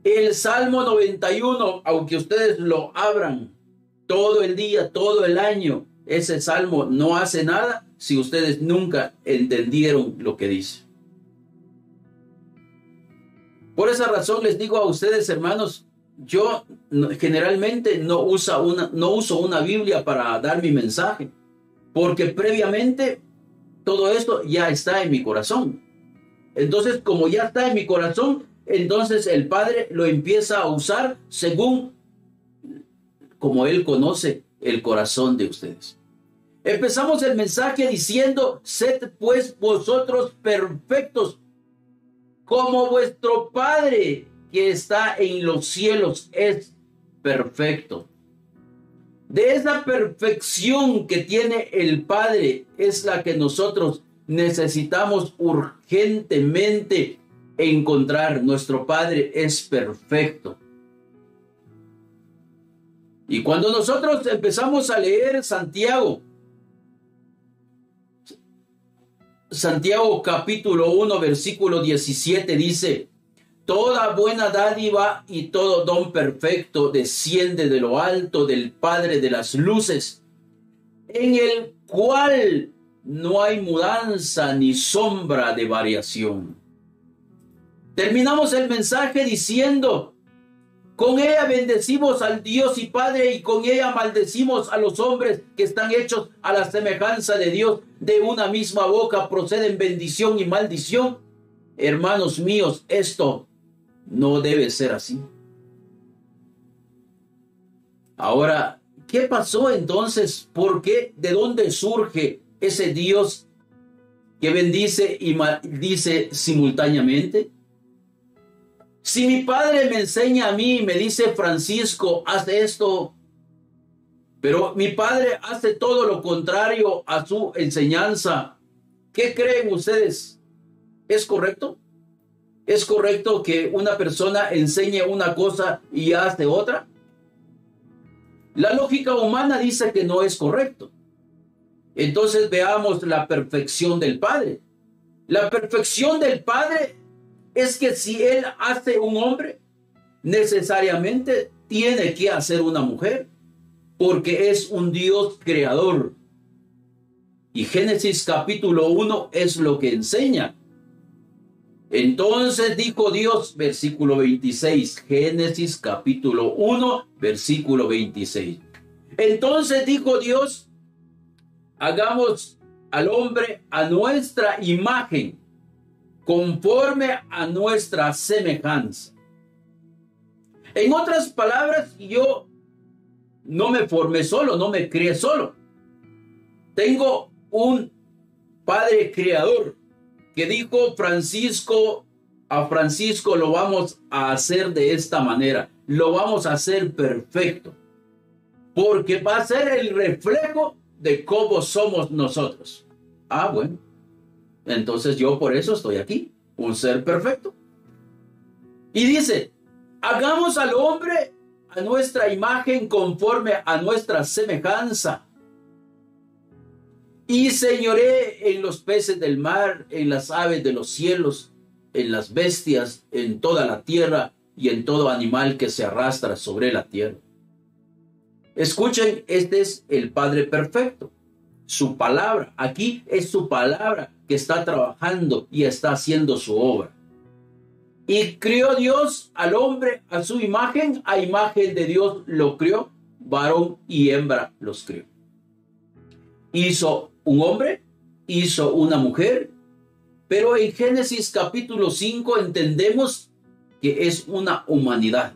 el Salmo 91, aunque ustedes lo abran todo el día, todo el año, ese Salmo no hace nada si ustedes nunca entendieron lo que dice. Por esa razón les digo a ustedes, hermanos, yo generalmente no uso una Biblia para dar mi mensaje, porque previamente todo esto ya está en mi corazón. Entonces, como ya está en mi corazón, entonces el Padre lo empieza a usar según como Él conoce el corazón de ustedes. Empezamos el mensaje diciendo: sed pues vosotros perfectos, como vuestro Padre que está en los cielos es perfecto. De esa perfección que tiene el Padre es la que nosotros necesitamos urgentemente encontrar. Nuestro Padre es perfecto. Y cuando nosotros empezamos a leer Santiago capítulo 1, versículo 17 dice: toda buena dádiva y todo don perfecto desciende de lo alto, del Padre de las Luces, en el cual no hay mudanza ni sombra de variación. Terminamos el mensaje diciendo: con ella bendecimos al Dios y Padre, y con ella maldecimos a los hombres que están hechos a la semejanza de Dios. De una misma boca proceden bendición y maldición. Hermanos míos, esto no debe ser así. Ahora, ¿qué pasó entonces? ¿Por qué? ¿De dónde surge ese Dios que bendice y maldice simultáneamente? Si mi padre me enseña a mí y me dice: Francisco, haz esto, pero mi padre hace todo lo contrario a su enseñanza, ¿qué creen ustedes? ¿Es correcto? ¿Es correcto que una persona enseñe una cosa y hace otra? La lógica humana dice que no es correcto. Entonces veamos la perfección del Padre. La perfección del Padre es que si Él hace un hombre, necesariamente tiene que hacer una mujer, porque es un Dios creador. Y Génesis capítulo 1 es lo que enseña. Entonces dijo Dios, versículo 26, Génesis capítulo 1, versículo 26. Entonces dijo Dios: hagamos al hombre a nuestra imagen, conforme a nuestra semejanza. En otras palabras, yo no me formé solo, no me crié solo. Tengo un Padre Creador que dijo Francisco, a Francisco lo vamos a hacer de esta manera, lo vamos a hacer perfecto, porque va a ser el reflejo de cómo somos nosotros. Ah, bueno, entonces yo por eso estoy aquí, un ser perfecto. Y dice, hagamos al hombre a nuestra imagen conforme a nuestra semejanza. Y señoré en los peces del mar, en las aves de los cielos, en las bestias, en toda la tierra y en todo animal que se arrastra sobre la tierra. Escuchen, este es el Padre perfecto. Su palabra, aquí es su palabra que está trabajando y está haciendo su obra. Y crió Dios al hombre a su imagen, a imagen de Dios lo crió, varón y hembra los crió. Hizo un hombre, hizo una mujer, pero en Génesis capítulo 5 entendemos que es una humanidad.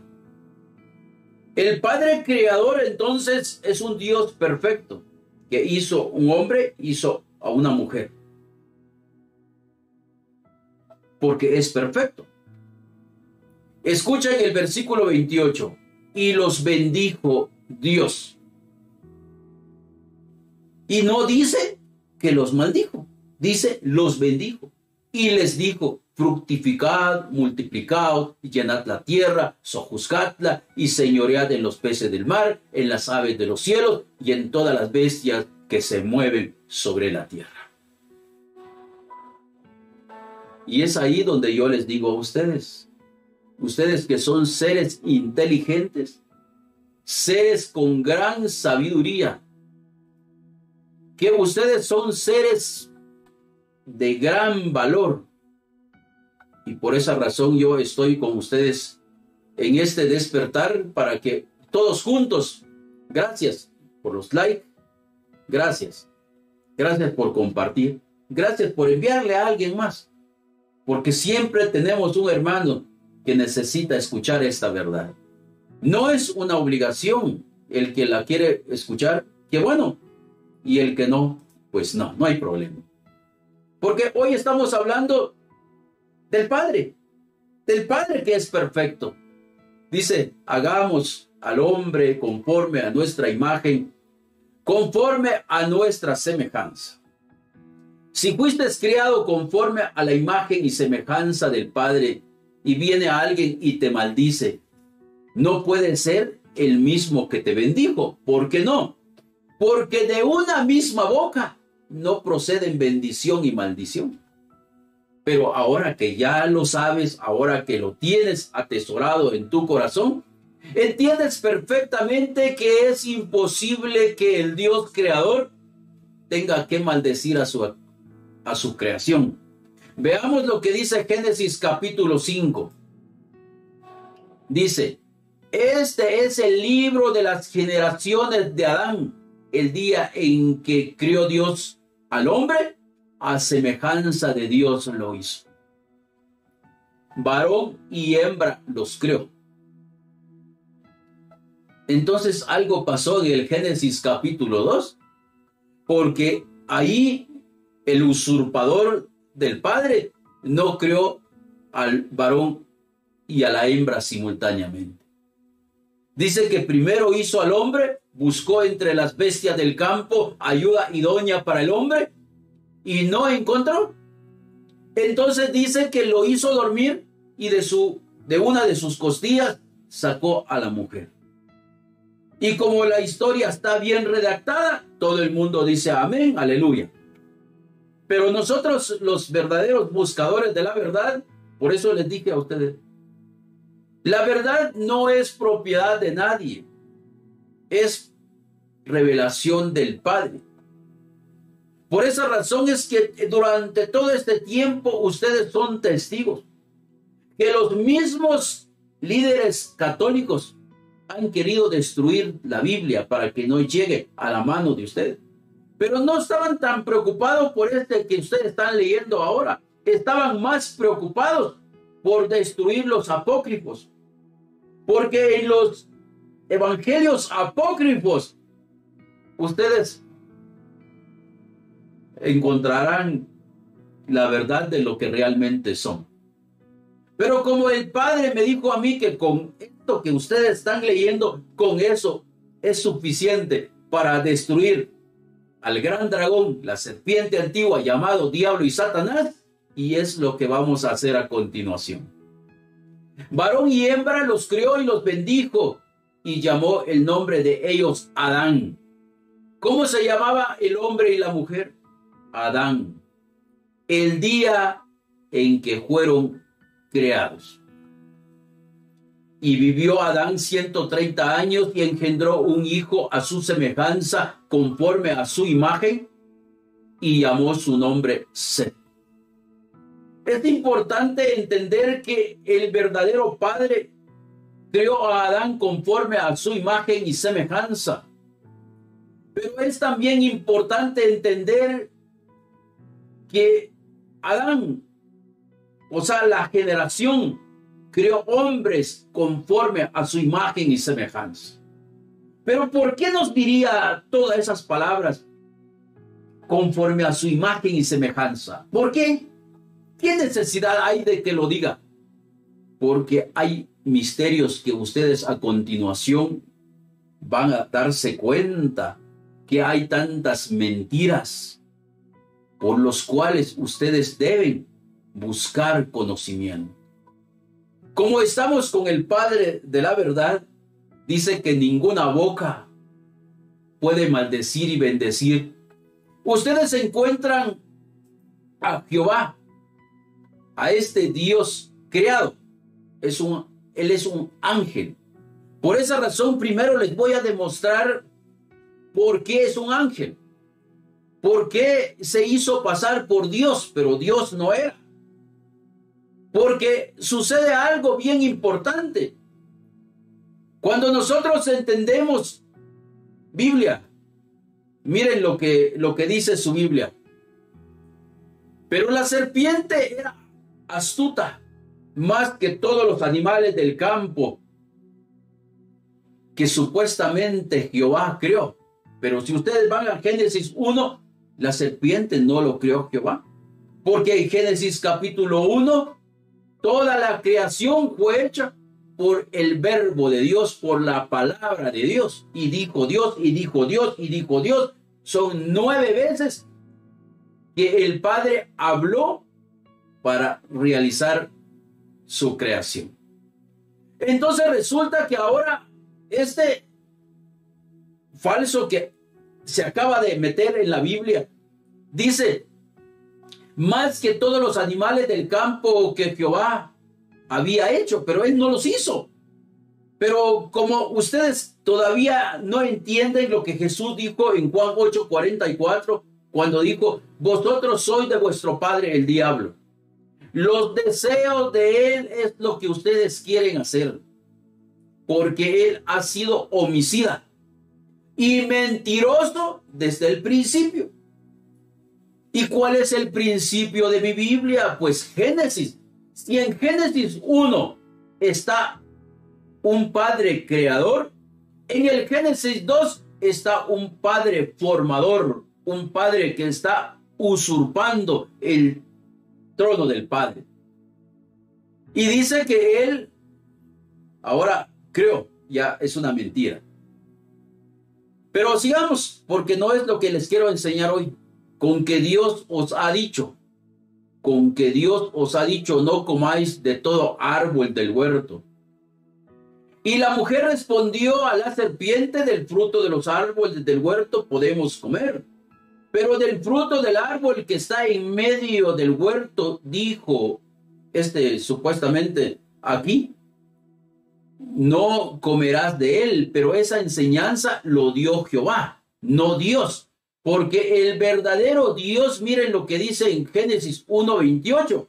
El Padre Creador entonces es un Dios perfecto, que hizo un hombre, hizo a una mujer, porque es perfecto. Escuchen el versículo 28, y los bendijo Dios. Y no dice que los maldijo, dice los bendijo. Y les dijo, fructificad, multiplicad, llenad la tierra, sojuzgadla y señoread en los peces del mar, en las aves de los cielos y en todas las bestias que se mueven sobre la tierra. Y es ahí donde yo les digo a ustedes, ustedes que son seres inteligentes, seres con gran sabiduría, que ustedes son seres de gran valor. Y por esa razón yo estoy con ustedes en este despertar para que todos juntos, gracias por los likes, gracias por compartir, gracias por enviarle a alguien más, porque siempre tenemos un hermano que necesita escuchar esta verdad. No es una obligación el que la quiere escuchar, que bueno, y el que no, pues no, no hay problema. Porque hoy estamos hablando del Padre que es perfecto. Dice, hagamos al hombre conforme a nuestra imagen, conforme a nuestra semejanza. Si fuiste criado conforme a la imagen y semejanza del Padre y viene alguien y te maldice, no puede ser el mismo que te bendijo, ¿por qué no? Porque de una misma boca no proceden bendición y maldición. Pero ahora que ya lo sabes, ahora que lo tienes atesorado en tu corazón, entiendes perfectamente que es imposible que el Dios creador tenga que maldecir a su creación. Veamos lo que dice Génesis capítulo 5. Dice, este es el libro de las generaciones de Adán, el día en que crió Dios al hombre, a semejanza de Dios lo hizo. Varón y hembra los crió. Entonces algo pasó en el Génesis capítulo 2, porque ahí el usurpador del Padre no crió al varón y a la hembra simultáneamente. Dice que primero hizo al hombre, buscó entre las bestias del campo ayuda idónea para el hombre y no encontró. Entonces dice que lo hizo dormir y de una de sus costillas sacó a la mujer. Y como la historia está bien redactada, todo el mundo dice amén, aleluya. Pero nosotros, los verdaderos buscadores de la verdad, por eso les dije a ustedes, la verdad no es propiedad de nadie. Es revelación del Padre. Por esa razón es que durante todo este tiempo ustedes son testigos que los mismos líderes católicos han querido destruir la Biblia para que no llegue a la mano de ustedes. Pero no estaban tan preocupados por este que ustedes están leyendo ahora. estaban más preocupados por destruir los apócrifos, porque en los evangelios apócrifos ustedes encontrarán la verdad de lo que realmente son. Pero como el Padre me dijo a mí que con esto que ustedes están leyendo, con eso es suficiente para destruir al gran dragón, la serpiente antigua llamado Diablo y Satanás, y es lo que vamos a hacer a continuación. Varón y hembra los crió y los bendijo, y llamó el nombre de ellos Adán. ¿Cómo se llamaba el hombre y la mujer? Adán. El día en que fueron creados. Y vivió Adán 130 años y engendró un hijo a su semejanza, conforme a su imagen, y llamó su nombre Seth. Es importante entender que el verdadero Padre creó a Adán conforme a su imagen y semejanza. Pero es también importante entender que Adán, o sea, la generación, creó hombres conforme a su imagen y semejanza. Pero ¿por qué nos diría todas esas palabras? Conforme a su imagen y semejanza. ¿Por qué? ¿Qué necesidad hay de que lo diga? Porque hay misterios que ustedes a continuación van a darse cuenta que hay tantas mentiras por los cuales ustedes deben buscar conocimiento. Como estamos con el Padre de la verdad, dice que ninguna boca puede maldecir y bendecir. Ustedes encuentran a Jehová, a este Dios creado. Él es un ángel. Por esa razón, primero les voy a demostrar por qué es un ángel. ¿Por qué se hizo pasar por Dios, pero Dios no era? Porque sucede algo bien importante. Cuando nosotros entendemos Biblia, miren lo que dice su Biblia. Pero la serpiente era astuta, más que todos los animales del campo que supuestamente Jehová creó. Pero si ustedes van a Génesis 1, la serpiente no lo creó Jehová. Porque en Génesis capítulo 1, toda la creación fue hecha por el verbo de Dios, por la palabra de Dios. Y dijo Dios, y dijo Dios, y dijo Dios. Son 9 veces que el Padre habló para realizar su creación. Entonces resulta que ahora este falso que se acaba de meter en la Biblia dice, más que todos los animales del campo que Jehová había hecho, pero él no los hizo. Pero como ustedes todavía no entienden lo que Jesús dijo en Juan 8:44, cuando dijo, vosotros sois de vuestro padre el diablo. Los deseos de él es lo que ustedes quieren hacer, porque él ha sido homicida y mentiroso desde el principio. ¿Y cuál es el principio de mi Biblia? Pues Génesis. Si en Génesis 1 está un padre creador, en el Génesis 2 está un padre formador, un padre que está usurpando el trono del Padre. Y dice que él ahora creó, ya es una mentira. Pero sigamos, porque no es lo que les quiero enseñar hoy. Con que Dios os ha dicho, con que Dios os ha dicho, no comáis de todo árbol del huerto. Y la mujer respondió a la serpiente, del fruto de los árboles del huerto podemos comer, pero del fruto del árbol que está en medio del huerto, dijo supuestamente aquí, no comerás de él. Pero esa enseñanza lo dio Jehová, no Dios. Porque el verdadero Dios, miren lo que dice en Génesis 1:28.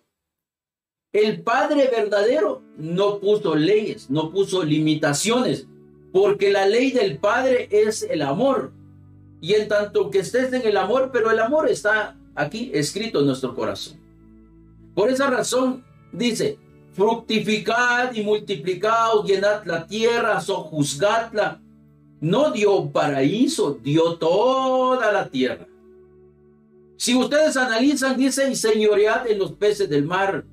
El Padre verdadero no puso leyes, no puso limitaciones, porque la ley del Padre es el amor. Y en tanto que estés en el amor, pero el amor está aquí escrito en nuestro corazón. Por esa razón dice: fructificad y multiplicad, llenad la tierra, sojuzgadla. No dio paraíso, dio toda la tierra. Si ustedes analizan, dice: y señoread en los peces del mar,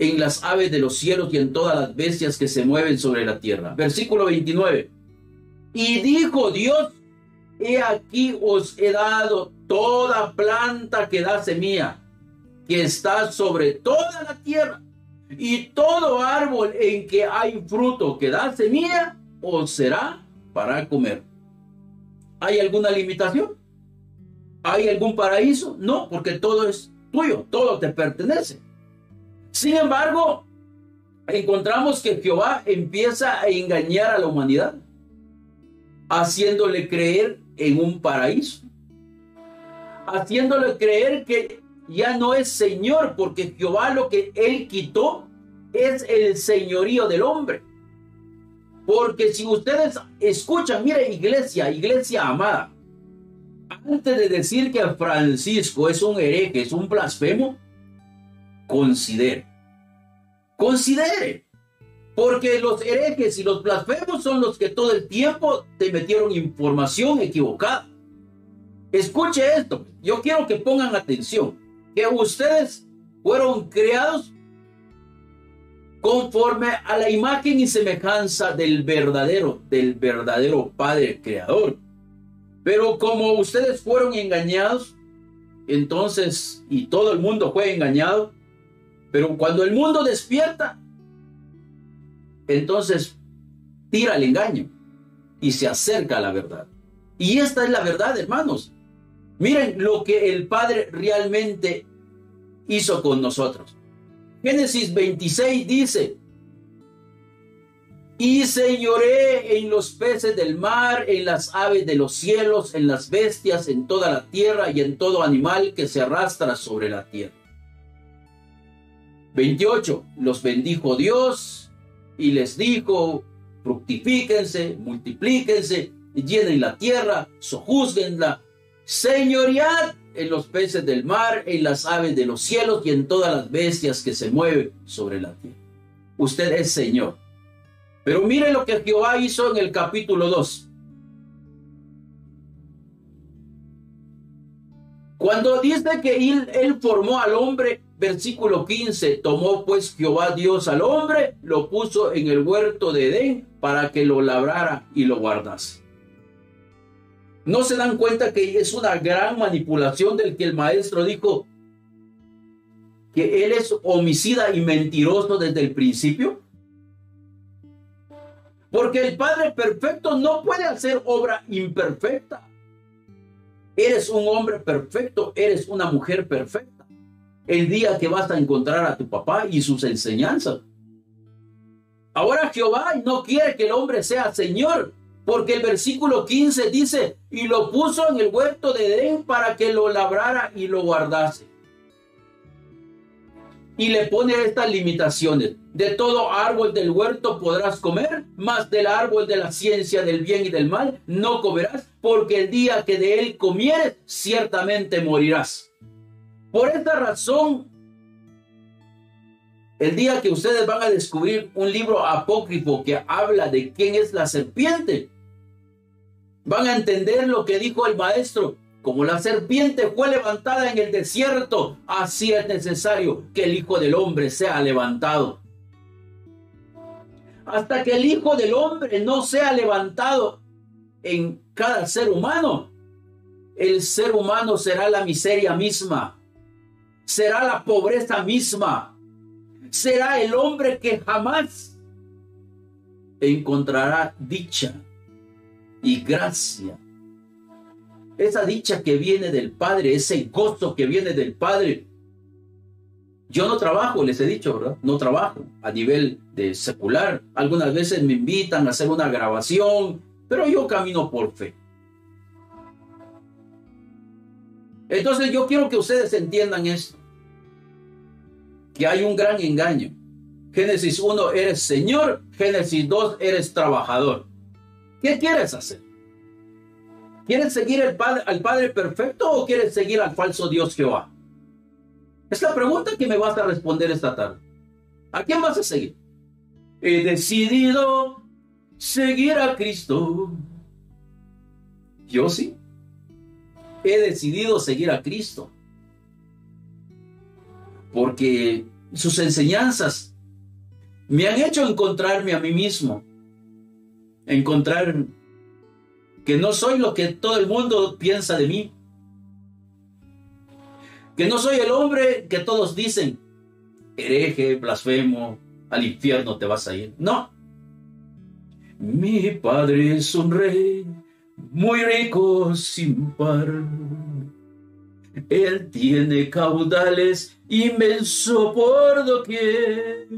en las aves de los cielos y en todas las bestias que se mueven sobre la tierra. Versículo 29. Y dijo Dios: he aquí os he dado toda planta que da semilla, que está sobre toda la tierra, y todo árbol en que hay fruto que da semilla, os será para comer. ¿Hay alguna limitación? ¿Hay algún paraíso? No, porque todo es tuyo, todo te pertenece. Sin embargo, encontramos que Jehová empieza a engañar a la humanidad, haciéndole creer en un paraíso, haciéndole creer que ya no es Señor, porque Jehová, lo que él quitó es el señorío del hombre. Porque si ustedes escuchan, mire, iglesia amada, antes de decir que Francisco es un hereje, es un blasfemo, considere, porque los herejes y los blasfemos son los que todo el tiempo te metieron información equivocada. Escuche esto, yo quiero que pongan atención, que ustedes fueron creados conforme a la imagen y semejanza del verdadero Padre Creador. Pero como ustedes fueron engañados, entonces, y todo el mundo fue engañado, pero cuando el mundo despierta, entonces tira el engaño y se acerca a la verdad. Y esta es la verdad, hermanos. Miren lo que el Padre realmente hizo con nosotros. Génesis 26 dice: y señoré en los peces del mar, en las aves de los cielos, en las bestias, en toda la tierra y en todo animal que se arrastra sobre la tierra. 28. Los bendijo Dios y les dijo: fructifíquense, multiplíquense, llenen la tierra, sojúzguenla, señoread en los peces del mar, en las aves de los cielos y en todas las bestias que se mueven sobre la tierra. Usted es Señor. Pero mire lo que Jehová hizo en el capítulo 2. Cuando dice que él formó al hombre, versículo 15, tomó pues Jehová Dios al hombre, lo puso en el huerto de Edén para que lo labrara y lo guardase. ¿No se dan cuenta que es una gran manipulación del que el maestro dijo que él es homicida y mentiroso desde el principio? Porque el Padre perfecto no puede hacer obra imperfecta. Eres un hombre perfecto, eres una mujer perfecta. El día que vas a encontrar a tu papá y sus enseñanzas. Ahora Jehová no quiere que el hombre sea Señor. Porque el versículo 15 dice: y lo puso en el huerto de Edén para que lo labrara y lo guardase. Y le pone estas limitaciones: de todo árbol del huerto podrás comer, mas del árbol de la ciencia del bien y del mal no comerás, porque el día que de él comieres, ciertamente morirás. Por esta razón, el día que ustedes van a descubrir un libro apócrifo que habla de quién es la serpiente, van a entender lo que dijo el maestro: como la serpiente fue levantada en el desierto, así es necesario que el Hijo del Hombre sea levantado. Hasta que el Hijo del Hombre no sea levantado en cada ser humano, el ser humano será la miseria misma, será la pobreza misma. Será el hombre que jamás encontrará dicha y gracia. Esa dicha que viene del Padre, ese gozo que viene del Padre. Yo no trabajo, les he dicho, ¿verdad? No trabajo a nivel de secular. Algunas veces me invitan a hacer una grabación, pero yo camino por fe. Entonces yo quiero que ustedes entiendan esto. Que hay un gran engaño. Génesis 1 eres Señor, Génesis 2 eres trabajador. ¿Qué quieres hacer? ¿Quieres seguir al Padre perfecto o quieres seguir al falso Dios Jehová? Es la pregunta que me vas a responder esta tarde. ¿A quién vas a seguir? He decidido seguir a Cristo. Yo sí. He decidido seguir a Cristo. Porque sus enseñanzas me han hecho encontrarme a mí mismo. Encontrar que no soy lo que todo el mundo piensa de mí. Que no soy el hombre que todos dicen, hereje, blasfemo, al infierno te vas a ir. No. Mi padre es un rey, muy rico sin par. Él tiene caudales inmenso por doquier.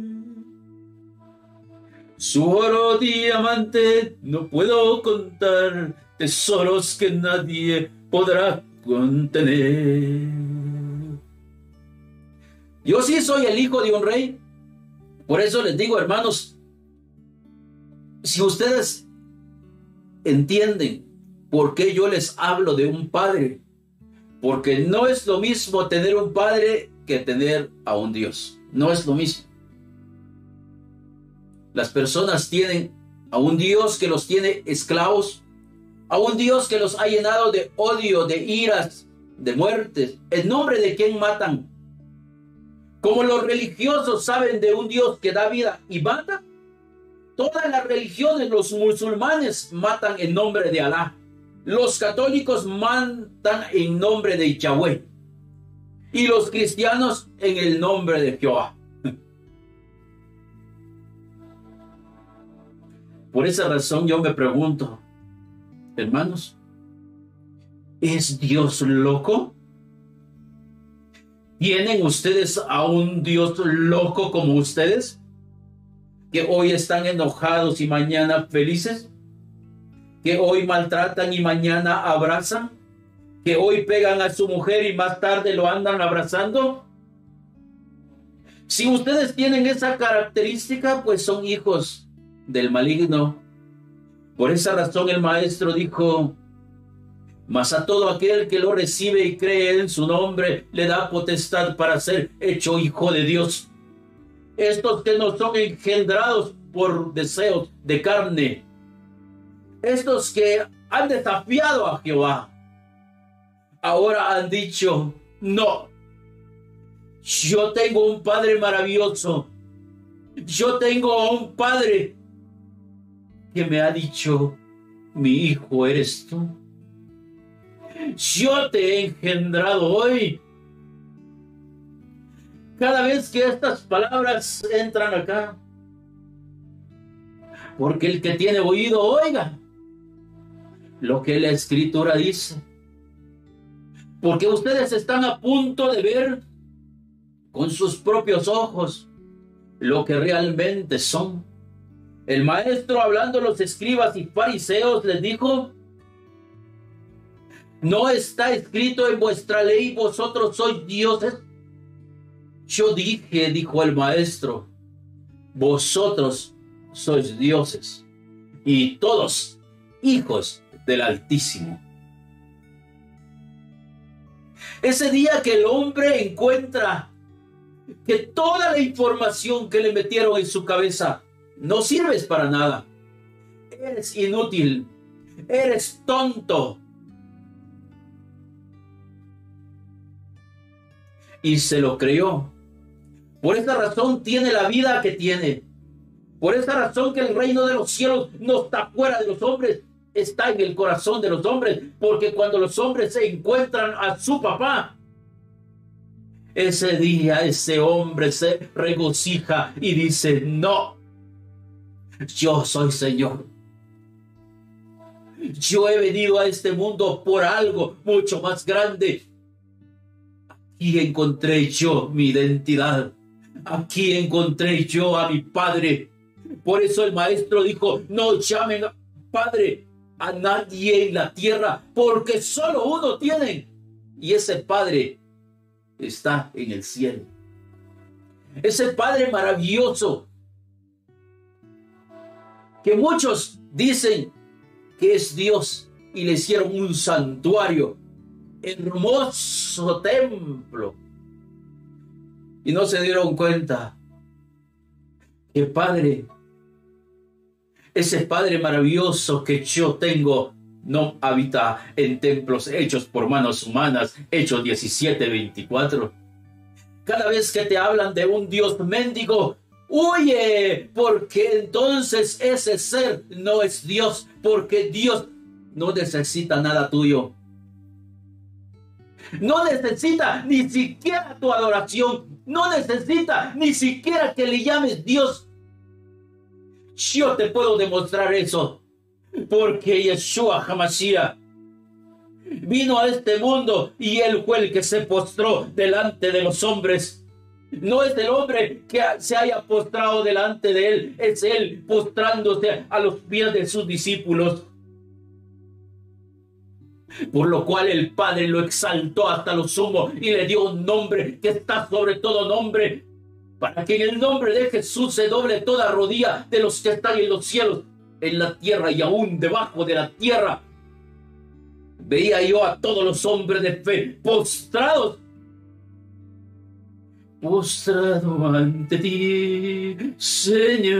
Su oro diamante no puedo contar, tesoros que nadie podrá contener. Yo sí soy el hijo de un rey. Por eso les digo, hermanos, si ustedes entienden por qué yo les hablo de un padre, porque no es lo mismo tener un padre que tener a un Dios. No es lo mismo. Las personas tienen a un Dios que los tiene esclavos, a un Dios que los ha llenado de odio, de iras, de muertes. ¿En nombre de quién matan? Como los religiosos saben de un Dios que da vida y mata, todas las religiones, los musulmanes matan en nombre de Alá, los católicos matan en nombre de Yahweh y los cristianos en el nombre de Jehová. Por esa razón yo me pregunto, hermanos, ¿es Dios loco? ¿Tienen ustedes a un Dios loco como ustedes? ¿Que hoy están enojados y mañana felices? ¿Que hoy maltratan y mañana abrazan? ¿Que hoy pegan a su mujer y más tarde lo andan abrazando? Si ustedes tienen esa característica, pues son hijos del maligno. Por esa razón el maestro dijo: mas a todo aquel que lo recibe y cree en su nombre, le da potestad para ser hecho hijo de Dios. Estos que no son engendrados por deseos de carne. Estos que han desafiado a Jehová. Ahora han dicho, no. Yo tengo un Padre maravilloso. Yo tengo a un Padre que me ha dicho, mi hijo eres tú. Yo te he engendrado hoy. Cada vez que estas palabras entran acá, porque el que tiene oído, oiga lo que la Escritura dice. Porque ustedes están a punto de ver con sus propios ojos lo que realmente son. El maestro, hablando a los escribas y fariseos, les dijo: ¿no está escrito en vuestra ley, vosotros sois dioses? Yo dije, dijo el maestro, vosotros sois dioses y todos hijos del Altísimo. Ese día que el hombre encuentra que toda la información que le metieron en su cabeza no sirve para nada. Eres inútil, eres tonto. Y se lo creyó. Por esa razón tiene la vida que tiene. Por esa razón que el reino de los cielos no está fuera de los hombres, está en el corazón de los hombres. Porque cuando los hombres se encuentran a su papá, ese día ese hombre se regocija y dice, no, yo soy Señor. Yo he venido a este mundo por algo mucho más grande. Aquí encontré yo mi identidad. Aquí encontré yo a mi Padre. Por eso el maestro dijo, no llamen Padre a nadie en la tierra, porque solo uno tienen. Y ese Padre está en el cielo. Ese Padre maravilloso que muchos dicen que es Dios y le hicieron un santuario. Hermoso templo y no se dieron cuenta que Padre, ese Padre maravilloso que yo tengo, no habita en templos hechos por manos humanas. Hechos 17:24. Cada vez que te hablan de un Dios mendigo, huye, porque entonces ese ser no es Dios, porque Dios no necesita nada tuyo. No necesita ni siquiera tu adoración. No necesita ni siquiera que le llames Dios. Yo te puedo demostrar eso, porque Yeshua Hamashiach vino a este mundo y él fue el que se postró delante de los hombres. No es el hombre que se haya postrado delante de él, es él postrándose a los pies de sus discípulos. Por lo cual el Padre lo exaltó hasta lo sumo y le dio un nombre que está sobre todo nombre, para que en el nombre de Jesús se doble toda rodilla de los que están en los cielos, en la tierra y aún debajo de la tierra. Veía yo a todos los hombres de fe postrados. Postrado ante ti, Señor,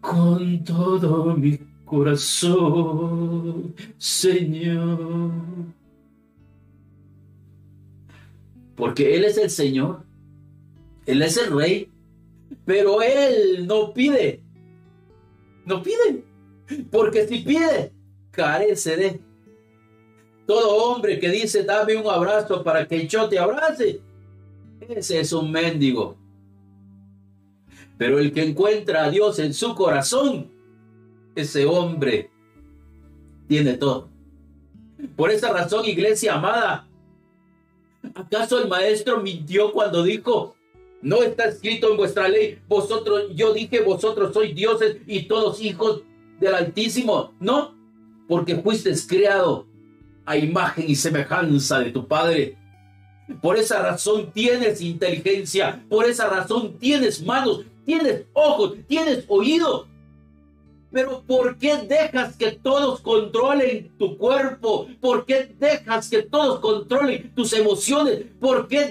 con todo mi corazón, Señor. Porque Él es el Señor, Él es el Rey, pero Él no pide, no pide, porque si pide, carece de. Todo hombre que dice, dame un abrazo para que yo te abrace, ese es un mendigo. Pero el que encuentra a Dios en su corazón, ese hombre tiene todo. Por esa razón, iglesia amada, ¿acaso el maestro mintió cuando dijo, no está escrito en vuestra ley, vosotros, yo dije, vosotros sois dioses y todos hijos del Altísimo? No, porque fuisteis creado a imagen y semejanza de tu Padre. Por esa razón tienes inteligencia, por esa razón tienes manos, tienes ojos, tienes oído. Pero ¿por qué dejas que todos controlen tu cuerpo? ¿Por qué dejas que todos controlen tus emociones? ¿Por qué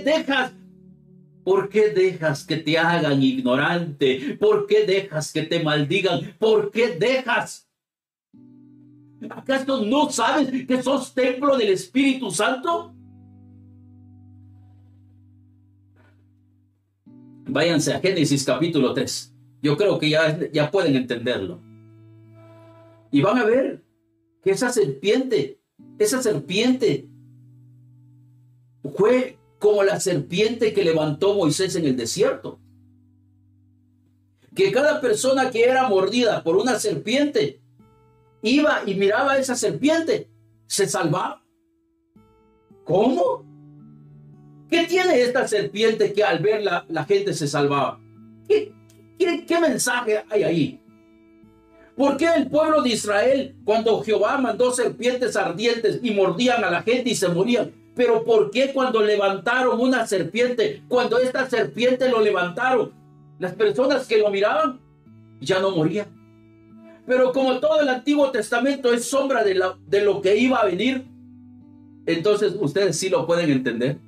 dejas que te hagan ignorante? ¿Por qué dejas que te maldigan? ¿Por qué dejas? ¿Acaso no sabes que sos templo del Espíritu Santo? Váyanse a Génesis capítulo 3. Yo creo que ya pueden entenderlo. Y van a ver que esa serpiente fue como la serpiente que levantó Moisés en el desierto. Que cada persona que era mordida por una serpiente iba y miraba a esa serpiente, se salvaba. ¿Cómo? ¿Qué tiene esta serpiente que al verla la gente se salvaba? ¿Qué mensaje hay ahí? ¿Por qué el pueblo de Israel, cuando Jehová mandó serpientes ardientes y mordían a la gente y se morían? Pero ¿por qué cuando levantaron una serpiente, cuando esta serpiente lo levantaron, las personas que lo miraban ya no morían? Pero como todo el Antiguo Testamento es sombra de lo que iba a venir, entonces ustedes sí lo pueden entender.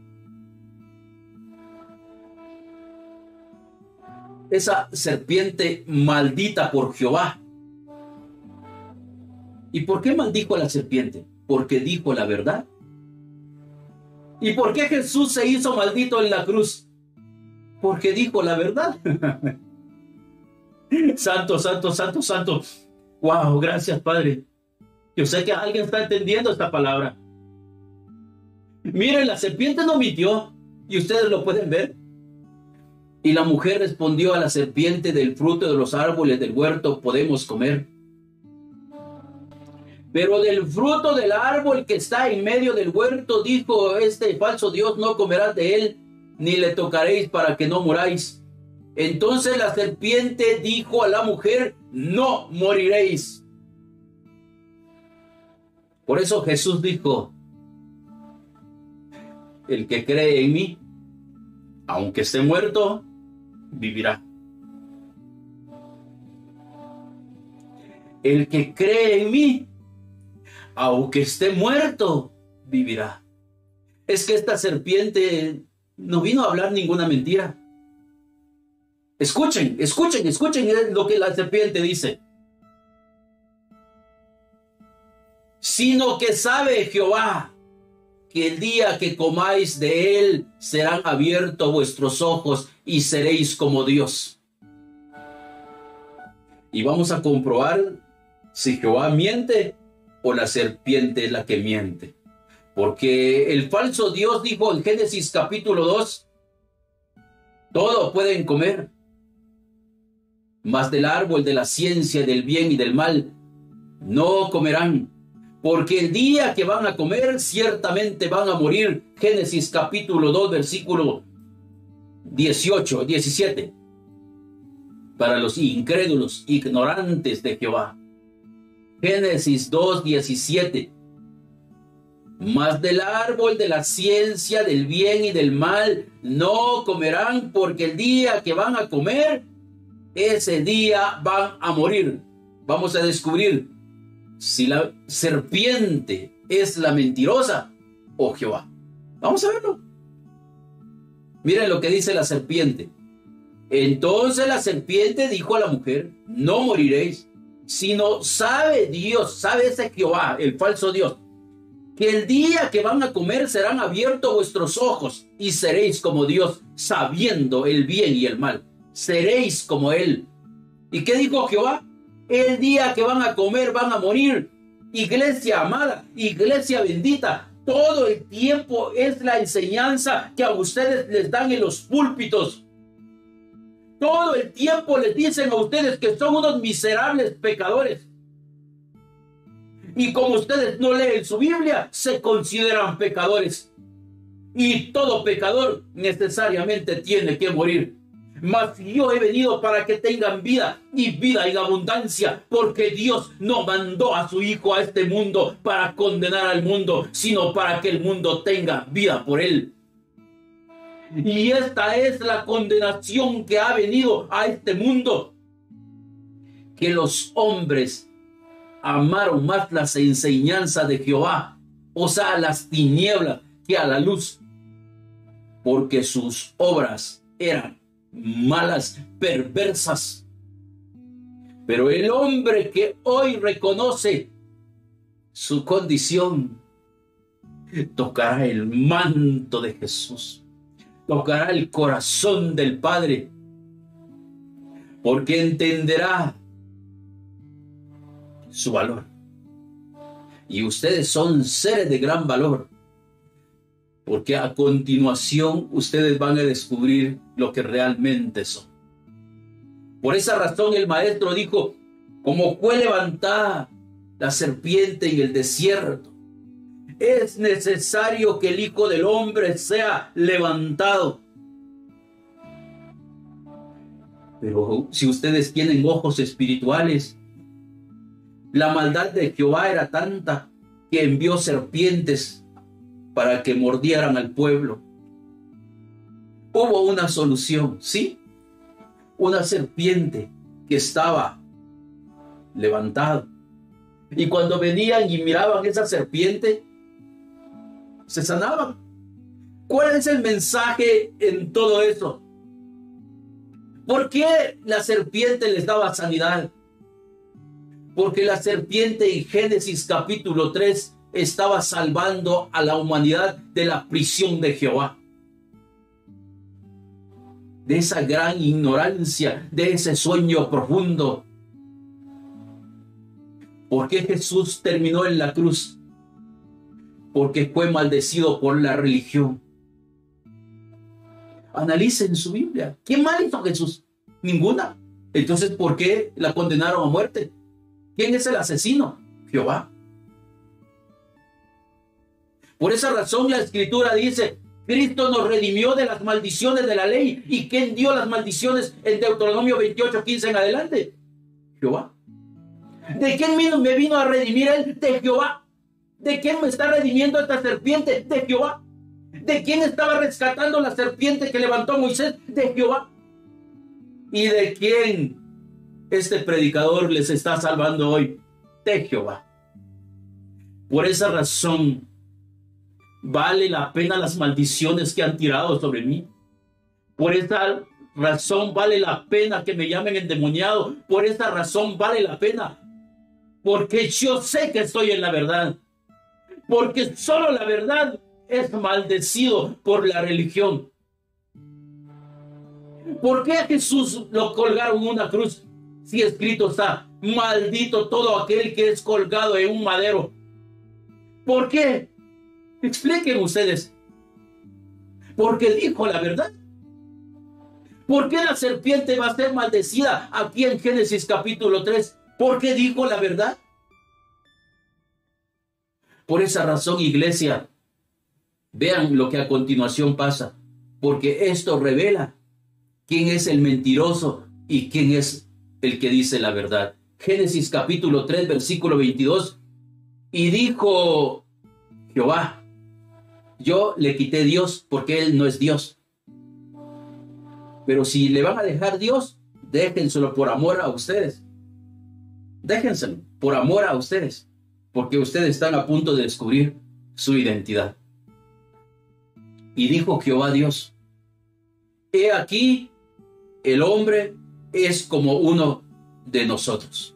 Esa serpiente maldita por Jehová. ¿Y por qué maldijo a la serpiente? Porque dijo la verdad. ¿Y por qué Jesús se hizo maldito en la cruz? Porque dijo la verdad. Santo, santo, santo, santo. Wow, gracias, Padre. Yo sé que alguien está entendiendo esta palabra. Miren, la serpiente no mintió, y ustedes lo pueden ver. Y la mujer respondió a la serpiente, del fruto de los árboles del huerto podemos comer, pero del fruto del árbol que está en medio del huerto, dijo este falso Dios, no comerás de él, ni le tocaréis para que no moráis. Entonces la serpiente dijo a la mujer, no moriréis. Por eso Jesús dijo, el que cree en mí, aunque esté muerto, vivirá. El que cree en mí, aunque esté muerto, vivirá. es que esta serpiente no vino a hablar ninguna mentira. Escuchen, escuchen, escuchen lo que la serpiente dice. Sino que sabe Jehová que el día que comáis de él serán abiertos vuestros ojos y seréis como Dios. Y vamos a comprobar si Jehová miente o la serpiente es la que miente. Porque el falso Dios dijo en Génesis capítulo 2, todo pueden comer, mas del árbol de la ciencia del bien y del mal no comerán, porque el día que van a comer ciertamente van a morir. Génesis capítulo 2 versículo 18, 17. Para los incrédulos, ignorantes de Jehová. Génesis 2, 17. Mas del árbol de la ciencia del bien y del mal no comerán, porque el día que van a comer, ese día van a morir. Vamos a descubrir si la serpiente es la mentirosa o Jehová. Vamos a verlo. Miren lo que dice la serpiente. Entonces la serpiente dijo a la mujer, no moriréis, sino sabe Dios, sabe ese Jehová, el falso Dios, que el día que van a comer serán abiertos vuestros ojos y seréis como Dios, sabiendo el bien y el mal. Seréis como él. ¿Y qué dijo Jehová? El día que van a comer van a morir. Iglesia amada, iglesia bendita, todo el tiempo es la enseñanza que a ustedes les dan en los púlpitos. Todo el tiempo les dicen a ustedes que son unos miserables pecadores. Y como ustedes no leen su Biblia, se consideran pecadores. Y todo pecador necesariamente tiene que morir. Mas yo he venido para que tengan vida y vida en abundancia, porque Dios no mandó a su Hijo a este mundo para condenar al mundo, sino para que el mundo tenga vida por él. Y esta es la condenación que ha venido a este mundo, que los hombres amaron más las enseñanzas de Jehová, o sea, las tinieblas, que a la luz, porque sus obras eran malas, perversas. Pero el hombre que hoy reconoce su condición tocará el manto de Jesús, tocará el corazón del Padre, porque entenderá su valor. Y ustedes son seres de gran valor, porque a continuación ustedes van a descubrir lo que realmente son. Por esa razón el maestro dijo, como fue levantada la serpiente en el desierto, es necesario que el Hijo del Hombre sea levantado. Pero si ustedes tienen ojos espirituales, la maldad de Jehová era tanta que envió serpientes para que mordieran al pueblo. Hubo una solución, ¿sí? Una serpiente que estaba levantada. Y cuando venían y miraban esa serpiente, se sanaban. ¿Cuál es el mensaje en todo eso? ¿Por qué la serpiente les daba sanidad? Porque la serpiente en Génesis capítulo 3 estaba salvando a la humanidad de la prisión de Jehová, de esa gran ignorancia, de ese sueño profundo. ¿Por qué Jesús terminó en la cruz? Porque fue maldecido por la religión. Analicen su Biblia. ¿Qué mal hizo Jesús? Ninguna. Entonces, ¿por qué la condenaron a muerte? ¿Quién es el asesino? Jehová. Por esa razón la Escritura dice, Cristo nos redimió de las maldiciones de la ley. ¿Y quién dio las maldiciones en Deuteronomio 28, 15 en adelante? Jehová. ¿De quién me vino a redimir él? De Jehová. ¿De quién me está redimiendo esta serpiente? De Jehová. ¿De quién estaba rescatando la serpiente que levantó Moisés? De Jehová. ¿Y de quién este predicador les está salvando hoy? De Jehová. Por esa razón, vale la pena las maldiciones que han tirado sobre mí. Por esta razón vale la pena que me llamen endemoniado. Por esta razón vale la pena. Porque yo sé que estoy en la verdad. Porque solo la verdad es maldecido por la religión. ¿Por qué a Jesús lo colgaron en una cruz? Si escrito está, maldito todo aquel que es colgado en un madero. ¿Por qué? Expliquen ustedes. Porque dijo la verdad. ¿Por qué la serpiente va a ser maldecida aquí en Génesis capítulo 3? Porque dijo la verdad. Por esa razón, iglesia, vean lo que a continuación pasa, porque esto revela quién es el mentiroso y quién es el que dice la verdad. Génesis capítulo 3, versículo 22. Y dijo Jehová, yo le quité Dios porque él no es Dios. Pero si le van a dejar Dios, déjenselo por amor a ustedes. Déjenselo por amor a ustedes, porque ustedes están a punto de descubrir su identidad. Y dijo Jehová Dios, he aquí, el hombre es como uno de nosotros.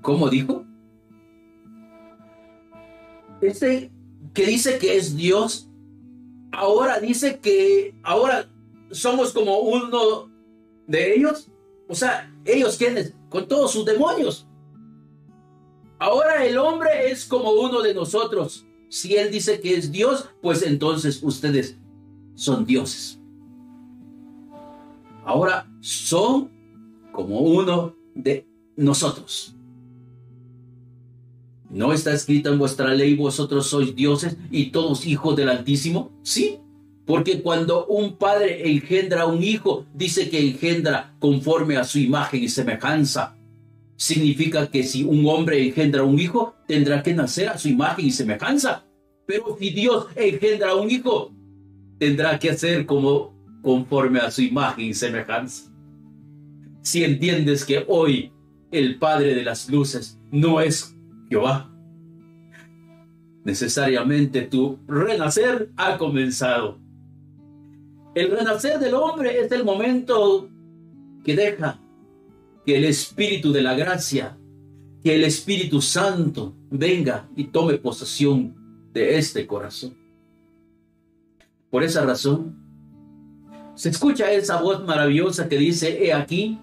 ¿Cómo dijo? Este que dice que es Dios, ahora dice que ahora somos como uno de ellos. O sea, ¿ellos quiénes? Con todos sus demonios. Ahora el hombre es como uno de nosotros. Si él dice que es Dios, pues entonces ustedes son dioses. Ahora son como uno de nosotros. ¿No está escrita en vuestra ley, vosotros sois dioses y todos hijos del Altísimo? Sí, porque cuando un padre engendra a un hijo, dice que engendra conforme a su imagen y semejanza. Significa que si un hombre engendra a un hijo, tendrá que nacer a su imagen y semejanza. Pero si Dios engendra a un hijo, tendrá que ser como conforme a su imagen y semejanza. Si entiendes que hoy el Padre de las Luces no es Jehová, necesariamente tu renacer ha comenzado. El renacer del hombre es el momento que deja que el Espíritu de la Gracia, que el Espíritu Santo venga y tome posesión de este corazón. Por esa razón, se escucha esa voz maravillosa que dice, he aquí,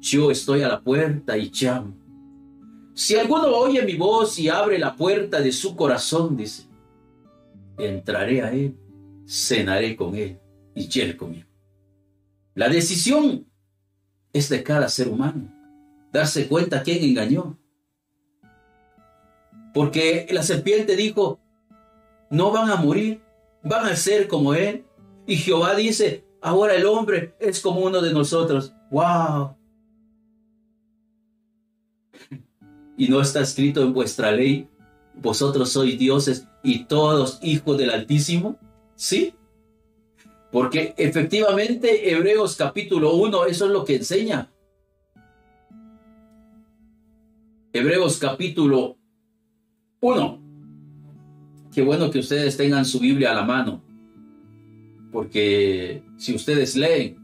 yo estoy a la puerta y llamo. Si alguno oye mi voz y abre la puerta de su corazón, dice, entraré a él, cenaré con él y él conmigo. La decisión es de cada ser humano, darse cuenta quién engañó. Porque la serpiente dijo, no van a morir, van a ser como él. Y Jehová dice, ahora el hombre es como uno de nosotros. ¡Wow! Y no está escrito en vuestra ley, vosotros sois dioses y todos hijos del Altísimo. ¿Sí? Porque efectivamente Hebreos capítulo 1, eso es lo que enseña. Hebreos capítulo 1. Qué bueno que ustedes tengan su Biblia a la mano. Porque si ustedes leen,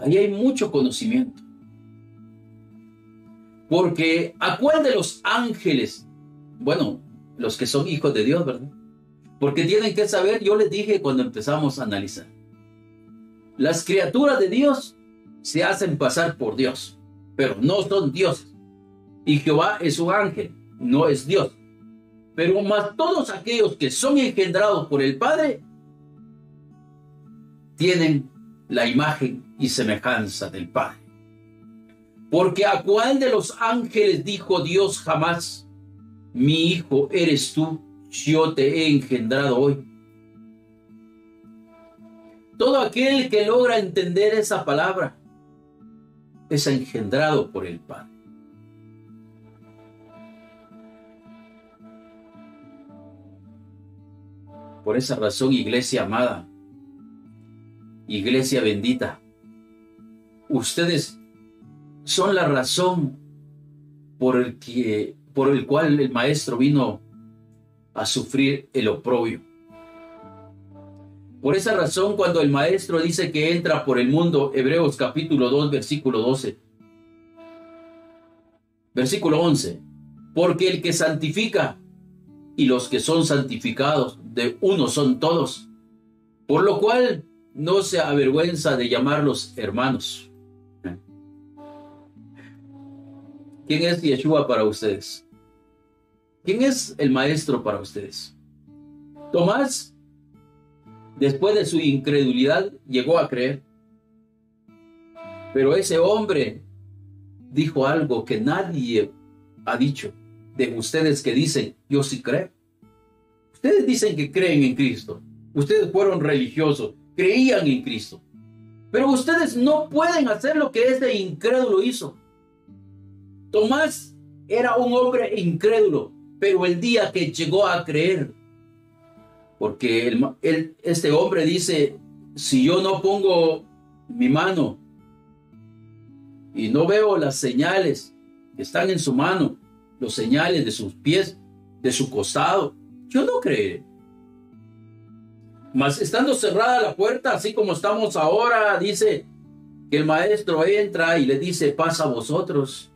ahí hay mucho conocimiento. Porque ¿a cuál de los ángeles? Bueno, los que son hijos de Dios, ¿verdad? Porque tienen que saber, yo les dije cuando empezamos a analizar. Las criaturas de Dios se hacen pasar por Dios, pero no son dioses. Y Jehová es un ángel, no es Dios. Pero más todos aquellos que son engendrados por el Padre tienen la imagen y semejanza del Padre. Porque ¿a cuál de los ángeles dijo Dios jamás? Mi hijo eres tú, yo te he engendrado hoy. Todo aquel que logra entender esa palabra es engendrado por el Padre. Por esa razón, iglesia amada, iglesia bendita, ustedes son la razón por el cual el maestro vino a sufrir el oprobio. Por esa razón, cuando el maestro dice que entra por el mundo, Hebreos capítulo 2, versículo 12, versículo 11, porque el que santifica y los que son santificados de uno son todos, por lo cual no se avergüenza de llamarlos hermanos. ¿Quién es Yeshua para ustedes? ¿Quién es el maestro para ustedes? Tomás, después de su incredulidad, llegó a creer. Pero ese hombre dijo algo que nadie ha dicho de ustedes que dicen, yo sí creo. Ustedes dicen que creen en Cristo. Ustedes fueron religiosos, creían en Cristo. Pero ustedes no pueden hacer lo que ese incrédulo hizo. Tomás era un hombre incrédulo, pero el día que llegó a creer, porque este hombre dice, si yo no pongo mi mano y no veo las señales que están en su mano, los señales de sus pies, de su costado, yo no creeré. Mas estando cerrada la puerta, así como estamos ahora, dice que el maestro entra y le dice, pasa a vosotros.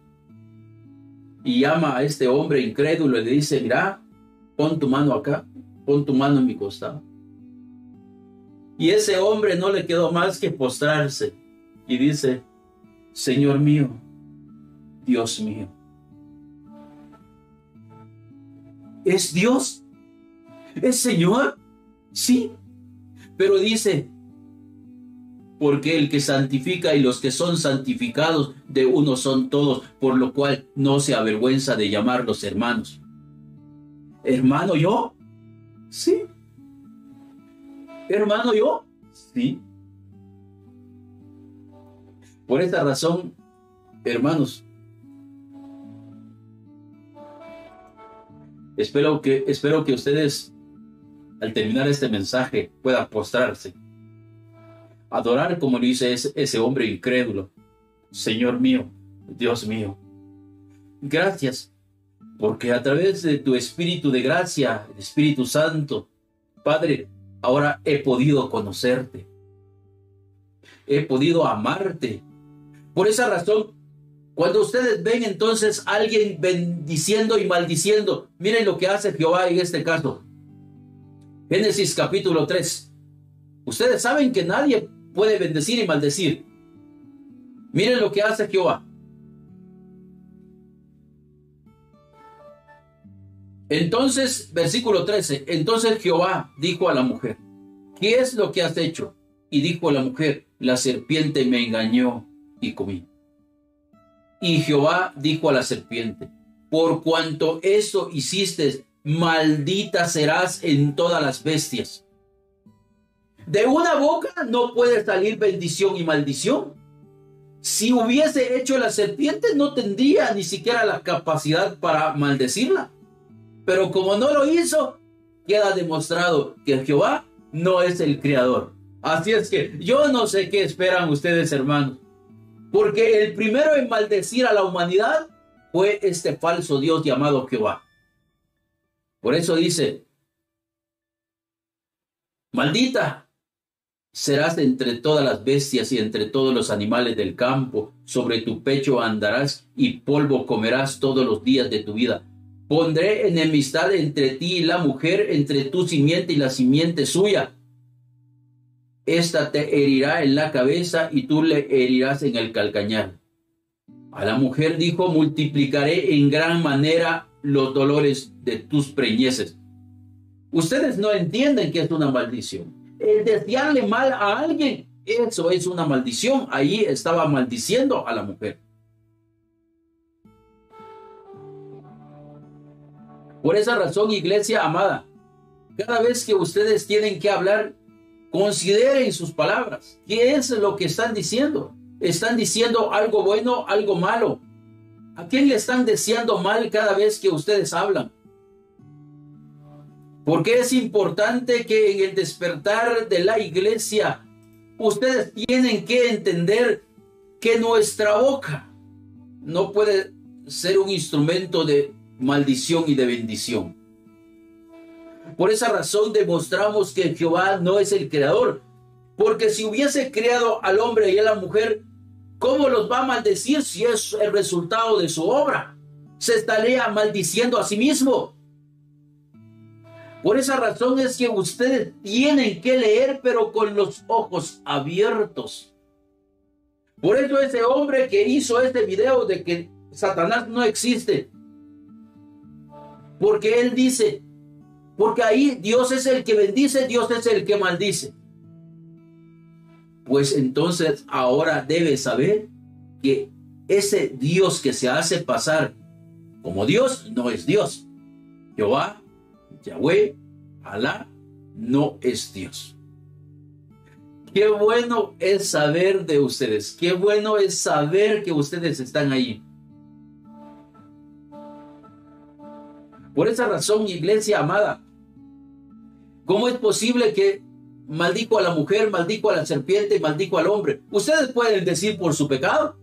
Y llama a este hombre incrédulo y le dice, mira, pon tu mano acá, pon tu mano en mi costado. Y ese hombre no le quedó más que postrarse y dice, Señor mío, Dios mío. ¿Es Dios? ¿Es Señor? Sí, pero dice, porque el que santifica y los que son santificados de uno son todos, por lo cual no se avergüenza de llamarlos hermanos. ¿Hermano yo? Sí. ¿Hermano yo? Sí. Por esta razón, hermanos, espero que ustedes, al terminar este mensaje, puedan postrarse, adorar como lo dice ese hombre incrédulo. Señor mío, Dios mío, gracias, porque a través de tu Espíritu de gracia, el Espíritu Santo, Padre, ahora he podido conocerte. He podido amarte. Por esa razón, cuando ustedes ven entonces a alguien bendiciendo y maldiciendo, miren lo que hace Jehová en este caso. Génesis capítulo 3. Ustedes saben que nadie puede bendecir y maldecir. Miren lo que hace Jehová. Entonces, versículo 13. Entonces Jehová dijo a la mujer, ¿qué es lo que has hecho? Y dijo la mujer, la serpiente me engañó y comí. Y Jehová dijo a la serpiente, por cuanto eso hiciste, maldita serás en todas las bestias. De una boca no puede salir bendición y maldición. Si hubiese hecho la serpiente, no tendría ni siquiera la capacidad para maldecirla. Pero como no lo hizo, queda demostrado que Jehová no es el creador. Así es que yo no sé qué esperan ustedes, hermanos. Porque el primero en maldecir a la humanidad fue este falso Dios llamado Jehová. Por eso dice, maldita serás entre todas las bestias y entre todos los animales del campo. Sobre tu pecho andarás y polvo comerás todos los días de tu vida. Pondré enemistad entre ti y la mujer, entre tu simiente y la simiente suya. Esta te herirá en la cabeza y tú le herirás en el calcañar. A la mujer dijo, multiplicaré en gran manera los dolores de tus preñeces. Ustedes no entienden que es una maldición. El desearle mal a alguien, eso es una maldición. Ahí estaba maldiciendo a la mujer. Por esa razón, iglesia amada, cada vez que ustedes tienen que hablar, consideren sus palabras. ¿Qué es lo que están diciendo? ¿Están diciendo algo bueno, algo malo? ¿A quién le están deseando mal cada vez que ustedes hablan? Porque es importante que en el despertar de la iglesia, ustedes tienen que entender que nuestra boca no puede ser un instrumento de maldición y de bendición. Por esa razón demostramos que Jehová no es el creador, porque si hubiese creado al hombre y a la mujer, ¿cómo los va a maldecir si es el resultado de su obra? Se estaría maldiciendo a sí mismo. Por esa razón es que ustedes tienen que leer, pero con los ojos abiertos. Por eso ese hombre que hizo este video de que Satanás no existe, porque él dice, porque ahí Dios es el que bendice, Dios es el que maldice. Pues entonces ahora debes saber que ese Dios que se hace pasar como Dios no es Dios. Jehová, Yahweh, Alá, no es Dios. Qué bueno es saber de ustedes. Qué bueno es saber que ustedes están ahí. Por esa razón, iglesia amada, ¿cómo es posible que maldijo a la mujer, maldijo a la serpiente, maldijo al hombre? Ustedes pueden decir por su pecado.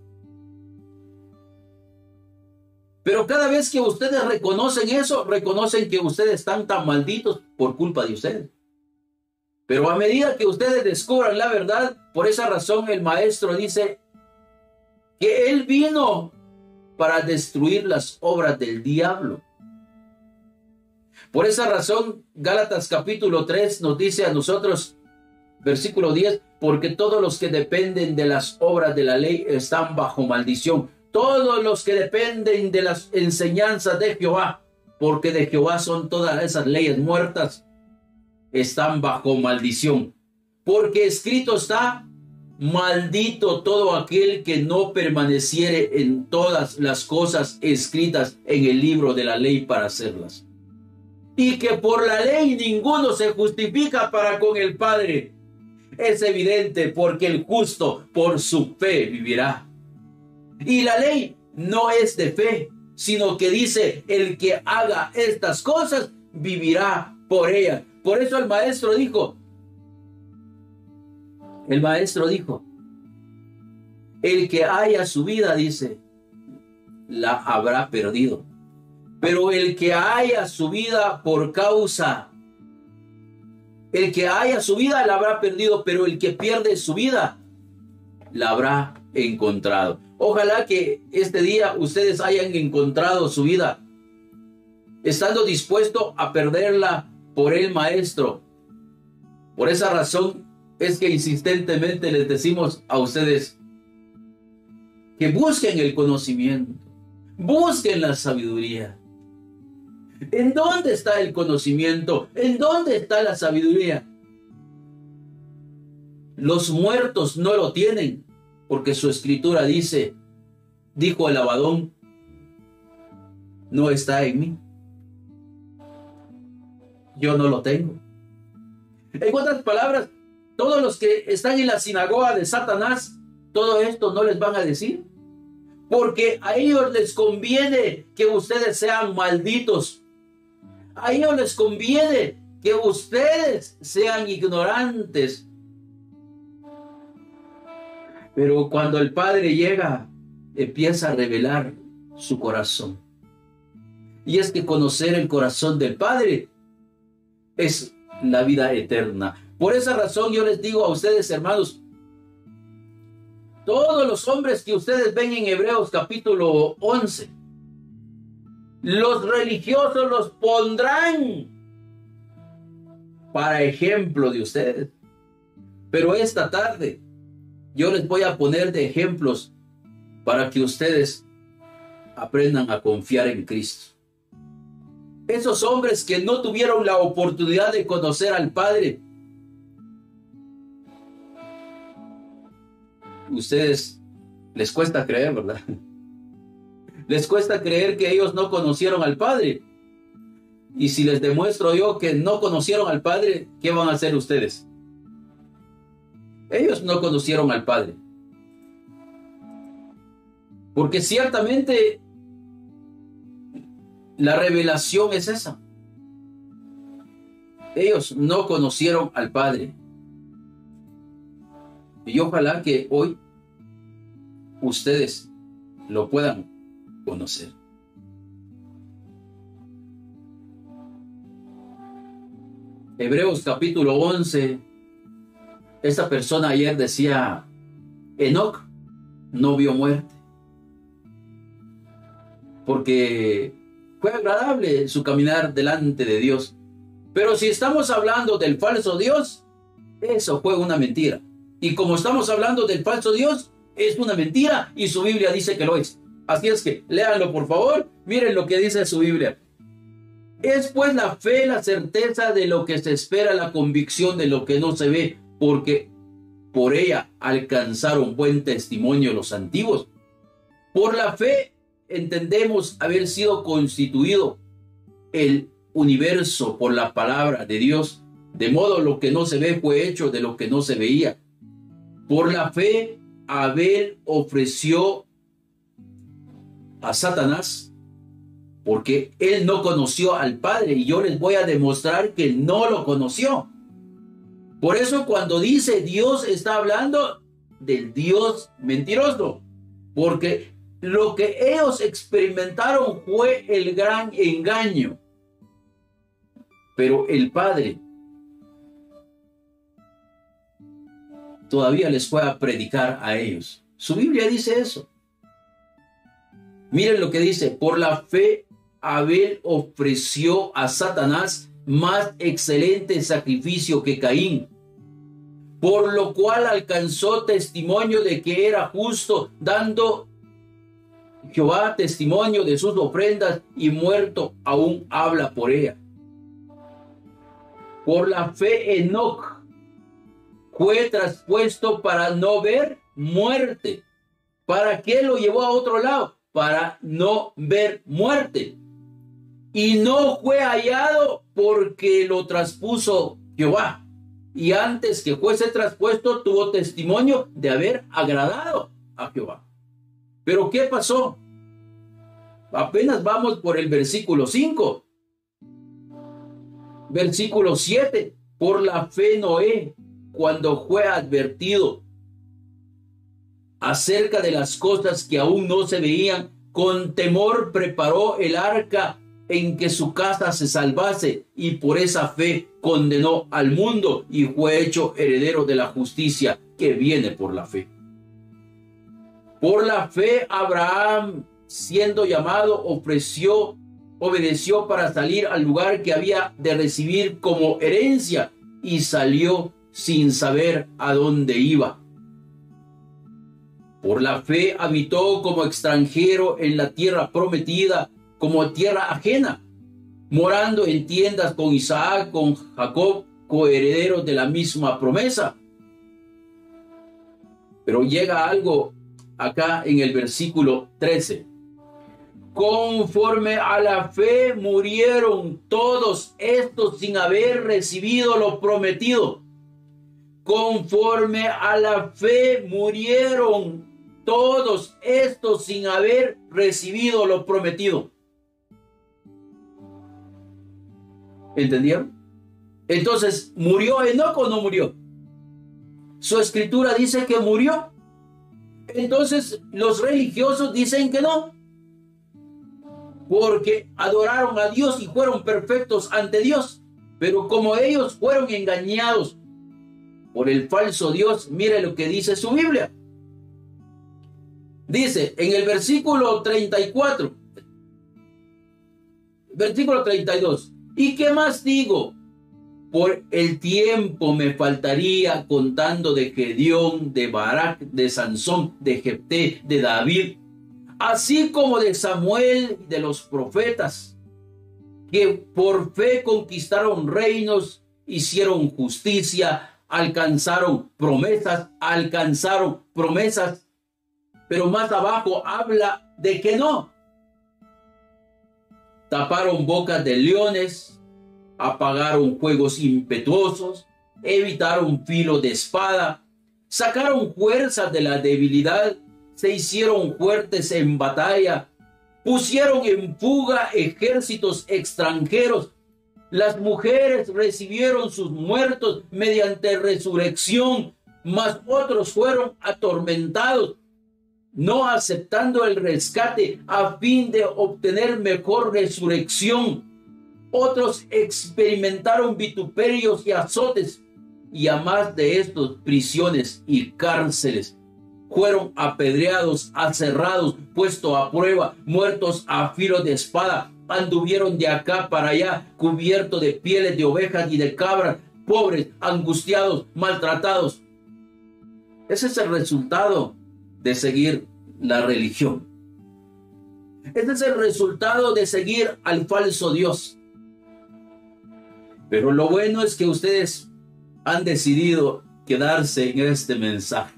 Pero cada vez que ustedes reconocen eso, reconocen que ustedes están tan malditos por culpa de ustedes. Pero a medida que ustedes descubran la verdad, por esa razón el maestro dice que él vino para destruir las obras del diablo. Por esa razón, Gálatas capítulo 3 nos dice a nosotros, versículo 10, porque todos los que dependen de las obras de la ley están bajo maldición. Todos los que dependen de las enseñanzas de Jehová, porque de Jehová son todas esas leyes muertas, están bajo maldición, porque escrito está: maldito todo aquel que no permaneciere en todas las cosas escritas en el libro de la ley para hacerlas, y que por la ley ninguno se justifica para con el Padre. Es evidente, porque el justo por su fe vivirá. Y la ley no es de fe, sino que dice: el que haga estas cosas vivirá por ellas. Por eso el maestro dijo, el que haya su vida, dice, la habrá perdido. Pero el que haya su vida la habrá perdido, pero el que pierde su vida la habrá encontrado. Ojalá que este día ustedes hayan encontrado su vida, estando dispuesto a perderla por el maestro. Por esa razón es que insistentemente les decimos a ustedes que busquen el conocimiento, busquen la sabiduría. ¿En dónde está el conocimiento? ¿En dónde está la sabiduría? Los muertos no lo tienen, porque su escritura dice, dijo el Abadón, no está en mí. Yo no lo tengo. En otras palabras, todos los que están en la sinagoga de Satanás, todo esto no les van a decir, porque a ellos les conviene que ustedes sean malditos. A ellos les conviene que ustedes sean ignorantes. Pero cuando el Padre llega, empieza a revelar su corazón. Y es que conocer el corazón del Padre es la vida eterna. Por esa razón yo les digo a ustedes, hermanos, todos los hombres que ustedes ven en Hebreos capítulo 11, los religiosos los pondrán para ejemplo de ustedes. Pero esta tarde yo les voy a poner de ejemplos para que ustedes aprendan a confiar en Cristo. Esos hombres que no tuvieron la oportunidad de conocer al Padre, ustedes les cuesta creer, ¿verdad? Les cuesta creer que ellos no conocieron al Padre. Y si les demuestro yo que no conocieron al Padre, ¿qué van a hacer ustedes? Ellos no conocieron al Padre. Porque ciertamente la revelación es esa. Ellos no conocieron al Padre. Y ojalá que hoy ustedes lo puedan conocer. Hebreos capítulo 11, esa persona ayer decía, Enoc no vio muerte, porque fue agradable su caminar delante de Dios. Pero si estamos hablando del falso Dios, eso fue una mentira. Y como estamos hablando del falso Dios, es una mentira y su Biblia dice que lo es. Así es que léanlo por favor, miren lo que dice su Biblia. Es pues la fe, la certeza de lo que se espera, la convicción de lo que no se ve, porque por ella alcanzaron buen testimonio los antiguos. Por la fe entendemos haber sido constituido el universo por la palabra de Dios, de modo lo que no se ve fue hecho de lo que no se veía. Por la fe, Abel ofreció a Satanás, porque él no conoció al Padre, y yo les voy a demostrar que no lo conoció. Por eso cuando dice Dios, está hablando del Dios mentiroso, porque lo que ellos experimentaron fue el gran engaño. Pero el Padre todavía les fue a predicar a ellos. Su Biblia dice eso. Miren lo que dice, por la fe Abel ofreció a Satanás más excelente sacrificio que Caín, por lo cual alcanzó testimonio de que era justo, dando Jehová testimonio de sus ofrendas, y muerto aún habla por ella. Por la fe Enoc fue traspuesto para no ver muerte. ¿Para qué lo llevó a otro lado? Para no ver muerte. Y no fue hallado porque lo traspuso Jehová. Y antes que fuese traspuesto tuvo testimonio de haber agradado a Jehová. ¿Pero qué pasó? Apenas vamos por el versículo 5. Versículo 7. Por la fe Noé, cuando fue advertido acerca de las cosas que aún no se veían, con temor preparó el arca en que su casa se salvase, y por esa fe condenó al mundo y fue hecho heredero de la justicia que viene por la fe. Por la fe Abraham, siendo llamado, obedeció para salir al lugar que había de recibir como herencia, y salió sin saber a dónde iba. Por la fe habitó como extranjero en la tierra prometida, como tierra ajena, morando en tiendas con Isaac, con Jacob, coherederos de la misma promesa. Pero llega algo acá en el versículo 13. Conforme a la fe murieron todos estos sin haber recibido lo prometido. Conforme a la fe murieron todos estos sin haber recibido lo prometido. ¿Entendieron? Entonces, ¿murió Enoc o no murió? Su escritura dice que murió. Entonces, los religiosos dicen que no, porque adoraron a Dios y fueron perfectos ante Dios. Pero como ellos fueron engañados por el falso Dios, mire lo que dice su Biblia. Dice en el versículo 34, versículo 32, ¿y qué más digo? Por el tiempo me faltaría contando de Gedeón, de Barak, de Sansón, de Jepté, de David, así como de Samuel, de los profetas, que por fe conquistaron reinos, hicieron justicia, alcanzaron promesas. Pero más abajo habla de que no. Taparon bocas de leones, apagaron fuegos impetuosos, evitaron filo de espada, sacaron fuerzas de la debilidad, se hicieron fuertes en batalla, pusieron en fuga ejércitos extranjeros. Las mujeres recibieron sus muertos mediante resurrección, mas otros fueron atormentados. no aceptando el rescate a fin de obtener mejor resurrección. Otros experimentaron vituperios y azotes, y a más de estos, prisiones y cárceles. Fueron apedreados, aserrados, puestos a prueba, muertos a filo de espada. Anduvieron de acá para allá, cubiertos de pieles de ovejas y de cabras, pobres, angustiados, maltratados. Ese es el resultado de seguir la religión. Este es el resultado de seguir al falso Dios. Pero lo bueno es que ustedes han decidido quedarse en este mensaje,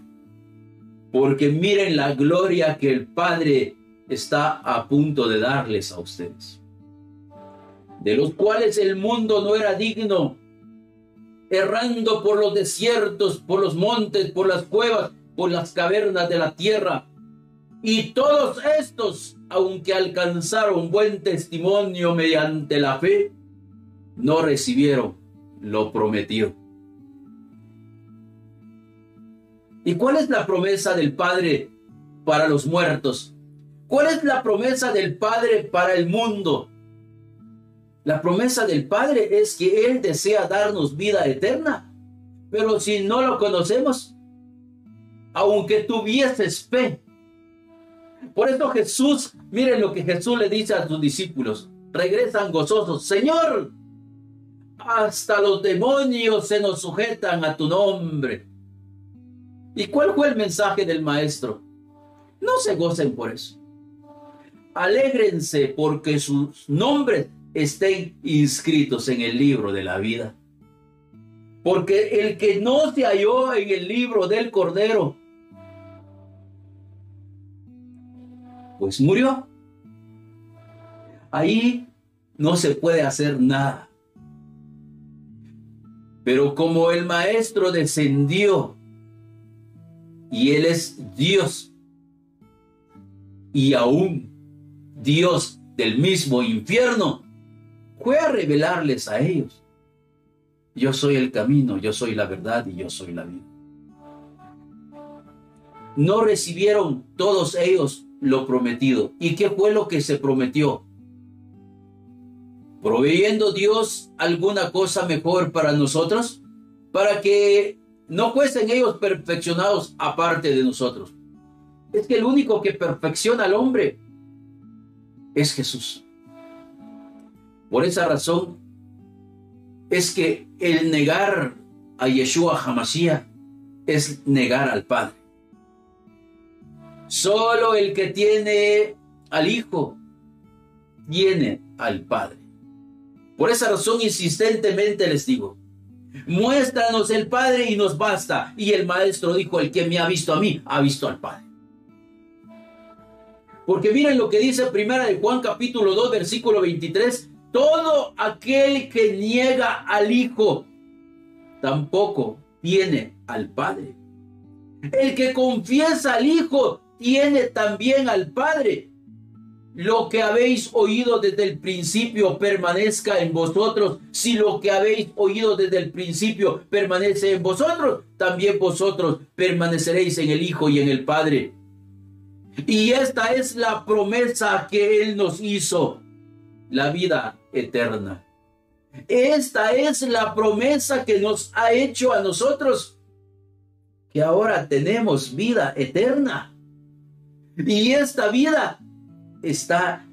porque miren la gloria que el Padre está a punto de darles a ustedes, de los cuales el mundo no era digno, errando por los desiertos, por los montes, por las cuevas, por las cavernas de la tierra. Y todos estos, aunque alcanzaron buen testimonio mediante la fe, no recibieron lo prometido. ¿Y cuál es la promesa del Padre para los muertos? ¿Cuál es la promesa del Padre para el mundo? La promesa del Padre es que Él desea darnos vida eterna. Pero si no lo conocemos, aunque tuvieses fe. Por eso Jesús, miren lo que Jesús le dice a sus discípulos. Regresan gozosos. Señor, hasta los demonios se nos sujetan a tu nombre. ¿Y cuál fue el mensaje del Maestro? No se gocen por eso. Alégrense porque sus nombres estén inscritos en el libro de la vida. Porque el que no se halló en el libro del Cordero, pues murió. Ahí no se puede hacer nada. Pero como el Maestro descendió, y Él es Dios, y aún Dios del mismo infierno, fue a revelarles a ellos: yo soy el camino, yo soy la verdad y yo soy la vida. No recibieron todos ellos lo prometido. ¿Y qué fue lo que se prometió? ¿Proveyendo Dios alguna cosa mejor para nosotros? Para que no fuesen ellos perfeccionados aparte de nosotros. Es que el único que perfecciona al hombre es Jesús. Por esa razón es que el negar a Yeshua Hamashiach es negar al Padre. Solo el que tiene al Hijo tiene al Padre. Por esa razón insistentemente les digo: muéstranos el Padre y nos basta. Y el Maestro dijo: el que me ha visto a mí, ha visto al Padre. Porque miren lo que dice Primera de Juan capítulo 2, versículo 23. Todo aquel que niega al Hijo, tampoco tiene al Padre. El que confiesa al Hijo, tiene también al Padre. Lo que habéis oído desde el principio permanezca en vosotros. Si lo que habéis oído desde el principio permanece en vosotros, también vosotros permaneceréis en el Hijo y en el Padre. Y esta es la promesa que Él nos hizo: la vida eterna. Esta es la promesa que nos ha hecho a nosotros, que ahora tenemos vida eterna. Y esta vida está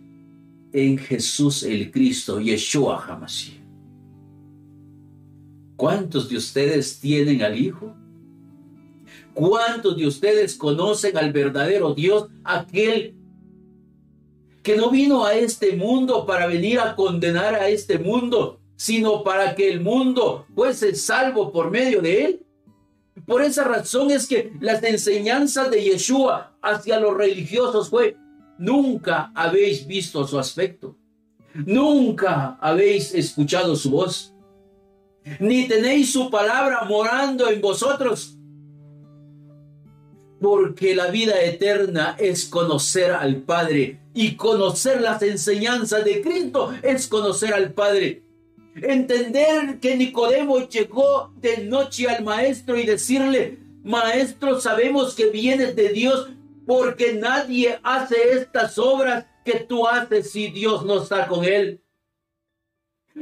en Jesús el Cristo, Yeshua Hamashiach. ¿Cuántos de ustedes tienen al Hijo? ¿Cuántos de ustedes conocen al verdadero Dios, aquel que no vino a este mundo para venir a condenar a este mundo, sino para que el mundo fuese salvo por medio de Él? Por esa razón es que las enseñanzas de Yeshua hacia los religiosos fue: nunca habéis visto su aspecto, nunca habéis escuchado su voz, ni tenéis su palabra morando en vosotros, porque la vida eterna es conocer al Padre, y conocer las enseñanzas de Cristo es conocer al Padre. Entender que Nicodemo llegó de noche al Maestro y decirle: Maestro, sabemos que vienes de Dios, porque nadie hace estas obras que tú haces si Dios no está con él.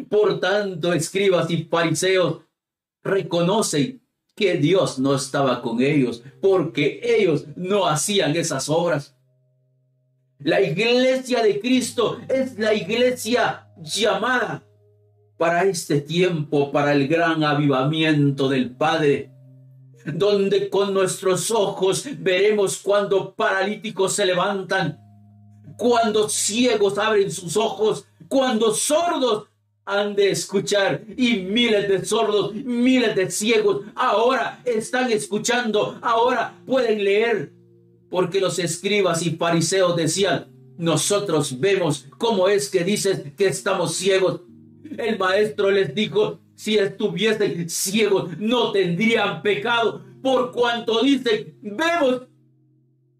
Por tanto, escribas y fariseos, reconocen que Dios no estaba con ellos, porque ellos no hacían esas obras. La iglesia de Cristo es la iglesia llamada para este tiempo, para el gran avivamiento del Padre, donde con nuestros ojos veremos cuando paralíticos se levantan, cuando ciegos abren sus ojos, cuando sordos han de escuchar, y miles de sordos, miles de ciegos ahora están escuchando, ahora pueden leer, porque los escribas y fariseos decían: nosotros vemos, ¿cómo es que dices que estamos ciegos? El maestro les dijo: si estuviesen ciegos no tendrían pecado, por cuanto dicen vemos.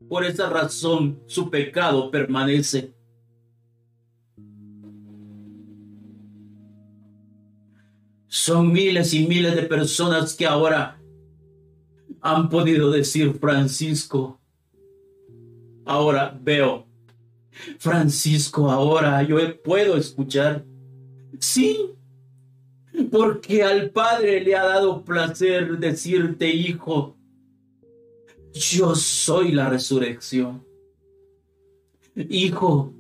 Por esa razón su pecado permanece. Son miles y miles de personas que ahora han podido decir: Francisco, ahora veo. Francisco, ahora yo puedo escuchar. Sí, porque al Padre le ha dado placer decirte: hijo, yo soy la resurrección. Hijo,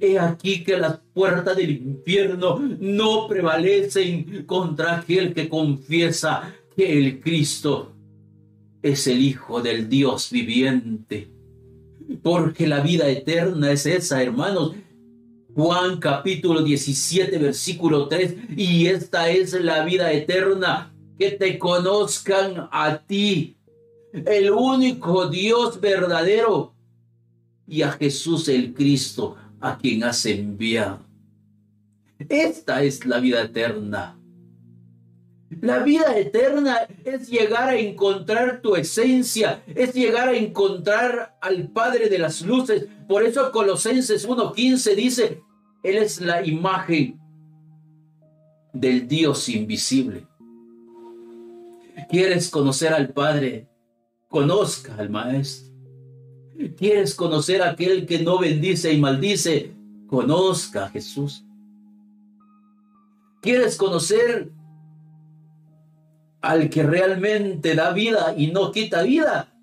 he aquí que las puertas del infierno no prevalecen contra aquel que confiesa que el Cristo es el Hijo del Dios viviente. Porque la vida eterna es esa, hermanos. Juan capítulo 17, versículo 3. Y esta es la vida eterna, que te conozcan a ti, el único Dios verdadero, y a Jesús el Cristo, a quien has enviado. Esta es la vida eterna. La vida eterna es llegar a encontrar tu esencia, es llegar a encontrar al Padre de las Luces. Por eso Colosenses 1:15 dice: Él es la imagen del Dios invisible. ¿Quieres conocer al Padre? Conozca al Maestro. ¿Quieres conocer a aquel que no bendice y maldice? Conozca a Jesús. ¿Quieres conocer al que realmente da vida y no quita vida?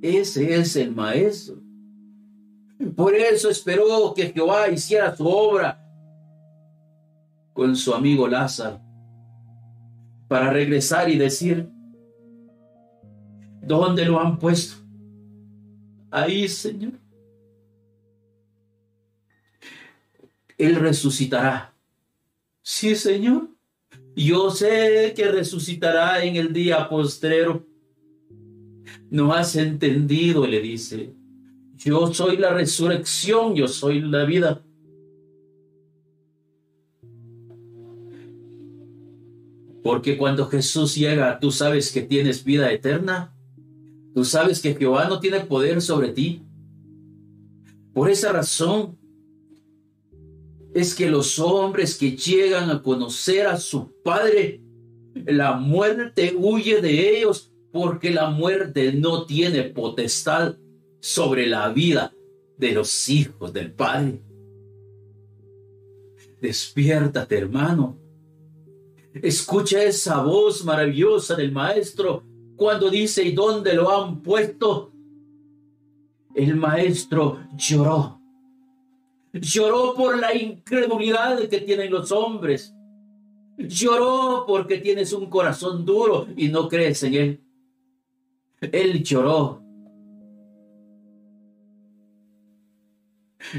Ese es el Maestro. Por eso esperó que Jehová hiciera su obra con su amigo Lázaro, para regresar y decir: ¿dónde lo han puesto? Ahí, Señor. Él resucitará. Sí, Señor. Yo sé que resucitará en el día postrero. No has entendido, le dice. Yo soy la resurrección, yo soy la vida. Porque cuando Jesús llega, tú sabes que tienes vida eterna. Tú sabes que Jehová no tiene poder sobre ti. Por esa razón es que los hombres que llegan a conocer a su Padre, la muerte huye de ellos, porque la muerte no tiene potestad sobre la vida de los hijos del Padre. Despiértate, hermano. Escucha esa voz maravillosa del Maestro. Cuando dice: ¿y dónde lo han puesto? El Maestro lloró. Lloró por la incredulidad que tienen los hombres. Lloró porque tienes un corazón duro y no crees en él. Él lloró.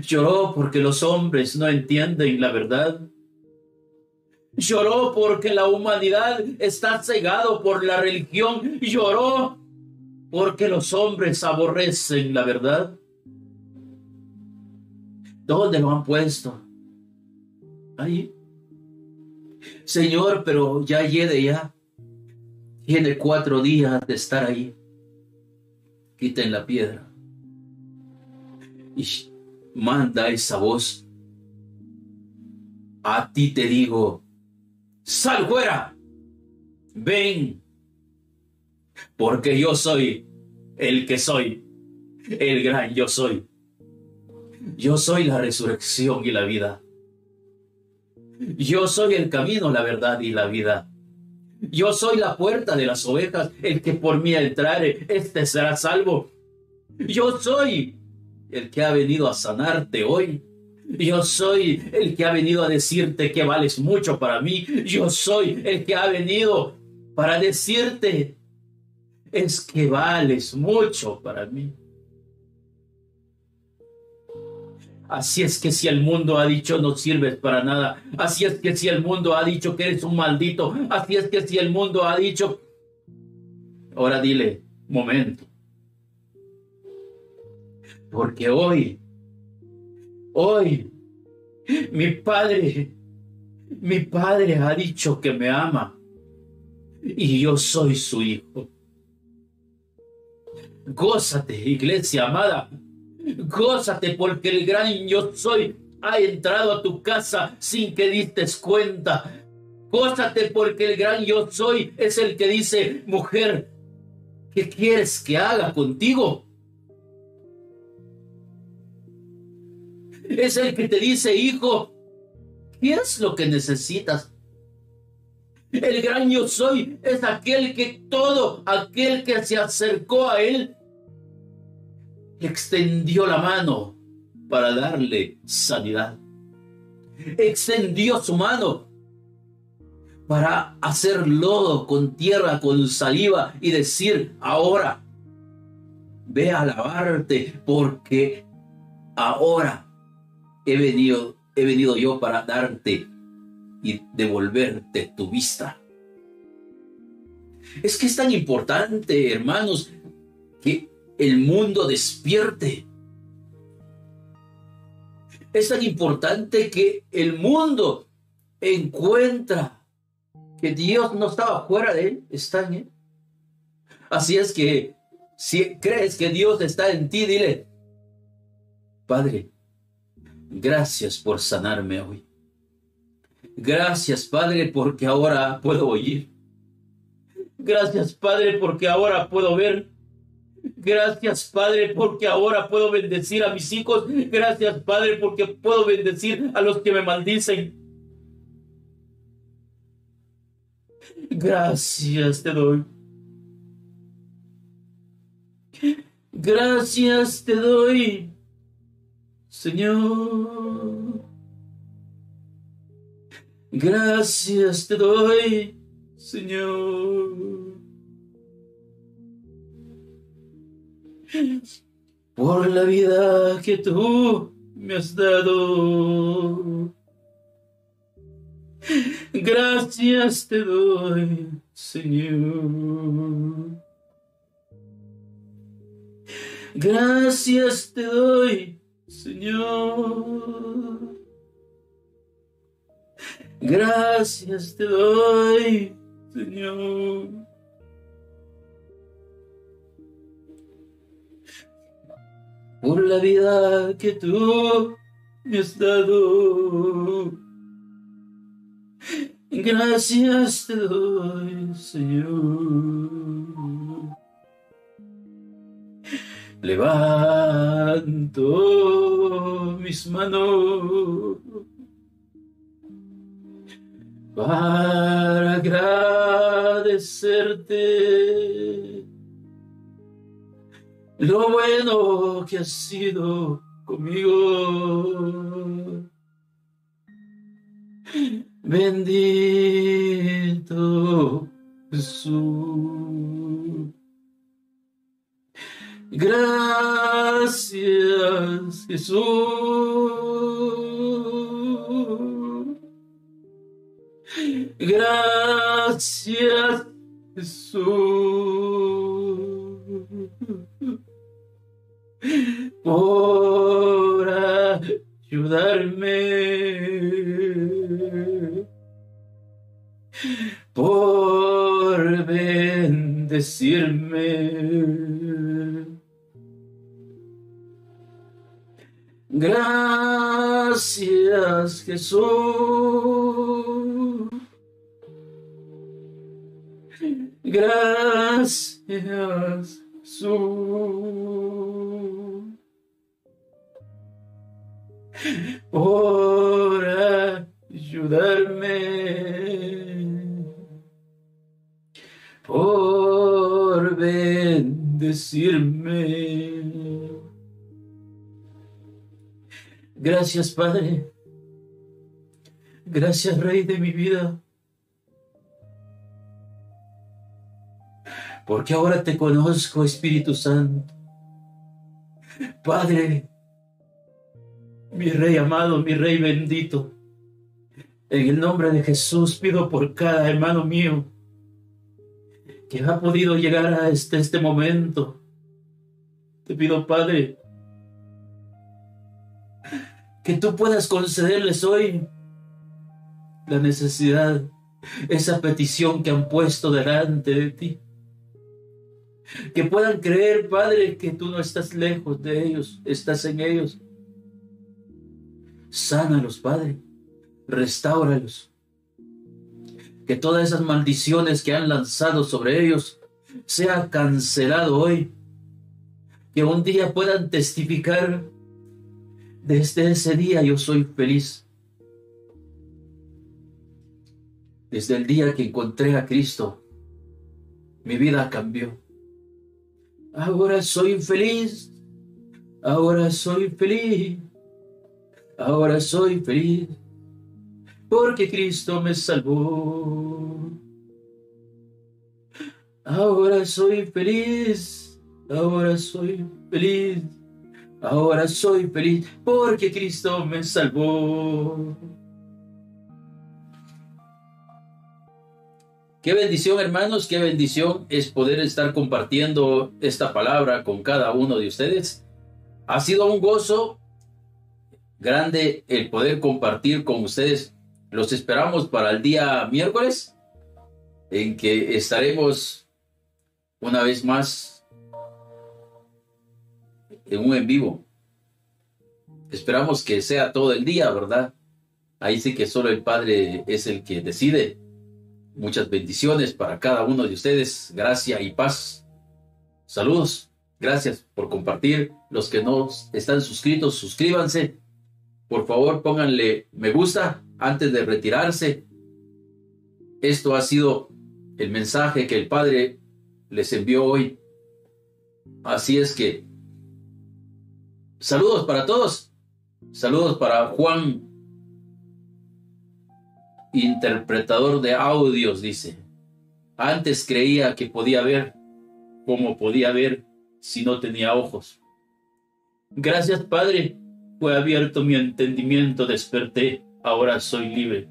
Lloró porque los hombres no entienden la verdad. Lloró porque la humanidad está cegada por la religión. Lloró porque los hombres aborrecen la verdad. ¿Dónde lo han puesto? Ahí. Señor, pero ya llegué ya. Tiene 4 días de estar ahí. Quiten la piedra. Y manda esa voz. A ti te digo: sal fuera, ven, porque yo soy el que soy. el gran yo soy. Yo soy la resurrección y la vida. Yo soy el camino, la verdad y la vida. Yo soy la puerta de las ovejas, el que por mí entrare, este será salvo. Yo soy el que ha venido a sanarte hoy. Yo soy el que ha venido a decirte que vales mucho para mí. Yo soy el que ha venido para decirte es que vales mucho para mí. Así es que si el mundo ha dicho no sirves para nada, así es que si el mundo ha dicho que eres un maldito, así es que si el mundo ha dicho, ahora dile, momento. Porque hoy, mi padre ha dicho que me ama y yo soy su hijo. Gózate, iglesia amada. Gózate porque el gran yo soy ha entrado a tu casa sin que diste cuenta. Gózate porque el gran yo soy es el que dice, mujer, ¿qué quieres que haga contigo? Es el que te dice, hijo, ¿qué es lo que necesitas? El gran yo soy es aquel que todo aquel que se acercó a él extendió la mano para darle sanidad. Extendió su mano para hacer lodo con tierra, con saliva y decir, ahora ve a lavarte porque ahora he venido yo para darte y devolverte tu vista. Es que es tan importante, hermanos, que el mundo despierte. Es tan importante que el mundo encuentra que Dios no estaba fuera de él, está en él. Así es que si crees que Dios está en ti, dile, Padre, gracias por sanarme hoy. Gracias, Padre, porque ahora puedo oír. Gracias, Padre, porque ahora puedo ver. Gracias, Padre, porque ahora puedo bendecir a mis hijos. Gracias, Padre, porque puedo bendecir a los que me maldicen. Gracias te doy. Gracias te doy, Señor. Gracias te doy, Señor. Por la vida que tú me has dado. Gracias te doy, Señor. Gracias te doy, Señor. Gracias te doy, Señor. Por la vida que tú me has dado. Gracias te doy, Señor. Levanto mis manos para agradecerte lo bueno que has sido conmigo. Bendito Jesús. Gracias, Jesús. Gracias, Jesús. Por ayudarme, por bendecirme. Gracias, Jesús. Gracias, Jesús. por ayudarme, por bendecirme. Gracias, Padre. Gracias, Rey de mi vida. Porque ahora te conozco, Espíritu Santo. Padre, mi Rey amado, mi Rey bendito, en el nombre de Jesús pido por cada hermano mío que ha podido llegar a este momento. Te pido, Padre, que tú puedas concederles hoy la necesidad, esa petición que han puesto delante de ti. Que puedan creer, Padre, que tú no estás lejos de ellos, estás en ellos. Sánalos, Padre, restáuralos. Que todas esas maldiciones que han lanzado sobre ellos sea cancelado hoy. Que un día puedan testificar: desde ese día yo soy feliz. Desde el día que encontré a Cristo, mi vida cambió. Ahora soy feliz, ahora soy feliz, ahora soy feliz, porque Cristo me salvó. Ahora soy feliz, ahora soy feliz, ahora soy feliz, porque Cristo me salvó. Qué bendición, hermanos, qué bendición es poder estar compartiendo esta palabra con cada uno de ustedes. Ha sido un gozo grande el poder compartir con ustedes. Los esperamos para el día miércoles, en que estaremos una vez más en un en vivo. Esperamos que sea todo el día, ¿verdad? Ahí sí que solo el Padre es el que decide. Muchas bendiciones para cada uno de ustedes. Gracia y paz. Saludos. Gracias por compartir. Los que no están suscritos, suscríbanse. Por favor, pónganle me gusta antes de retirarse. Esto ha sido el mensaje que el Padre les envió hoy. Así es que saludos para todos. Saludos para Juan, interpretador de audios, dice: antes creía que podía ver como podía ver si no tenía ojos. Gracias, Padre, fue abierto mi entendimiento, desperté, ahora soy libre.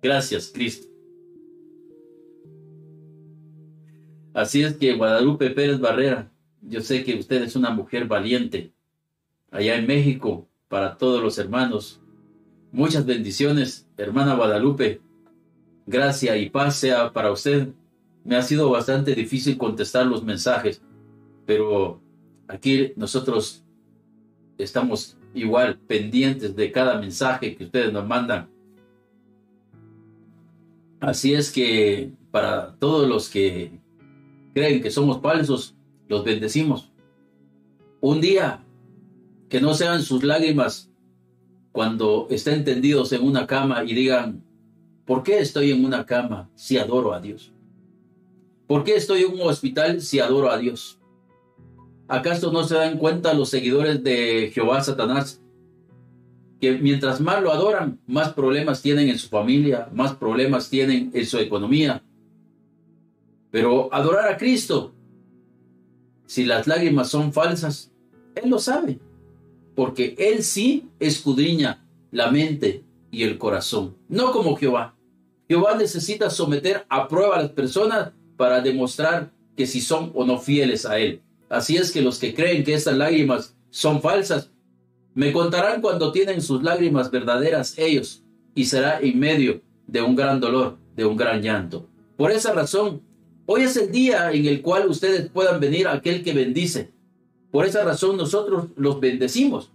Gracias, Cristo. Así es que Guadalupe Pérez Barrera, yo sé que usted es una mujer valiente allá en México. Para todos los hermanos, muchas bendiciones, hermana Guadalupe. Gracia y paz sea para usted. Me ha sido bastante difícil contestar los mensajes, pero aquí nosotros estamos igual pendientes de cada mensaje que ustedes nos mandan. Así es que para todos los que creen que somos falsos, los bendecimos. Un día que no sean sus lágrimas cuando estén tendidos en una cama y digan: ¿por qué estoy en una cama si adoro a Dios? ¿Por qué estoy en un hospital si adoro a Dios? ¿Acaso no se dan cuenta los seguidores de Jehová Satanás que mientras más lo adoran, más problemas tienen en su familia, más problemas tienen en su economía? Pero adorar a Cristo, si las lágrimas son falsas, Él lo sabe. Porque Él sí escudriña la mente y el corazón. No como Jehová. Jehová necesita someter a prueba a las personas para demostrar que si son o no fieles a Él. Así es que los que creen que estas lágrimas son falsas, me contarán cuando tienen sus lágrimas verdaderas ellos, y será en medio de un gran dolor, de un gran llanto. Por esa razón, hoy es el día en el cual ustedes puedan venir a aquel que bendice. Por esa razón nosotros los bendecimos.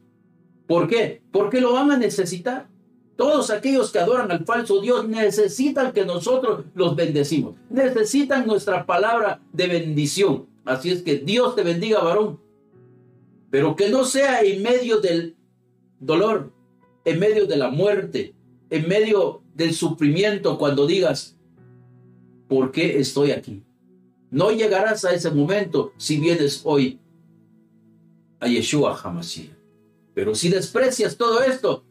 ¿Por qué? Porque lo van a necesitar. Todos aquellos que adoran al falso Dios necesitan que nosotros los bendecimos. Necesitan nuestra palabra de bendición. Así es que Dios te bendiga, varón. Pero que no sea en medio del dolor, en medio de la muerte, en medio del sufrimiento, cuando digas, ¿por qué estoy aquí? No llegarás a ese momento si vienes hoy a Yeshua Hamashiach. Pero si desprecias todo esto,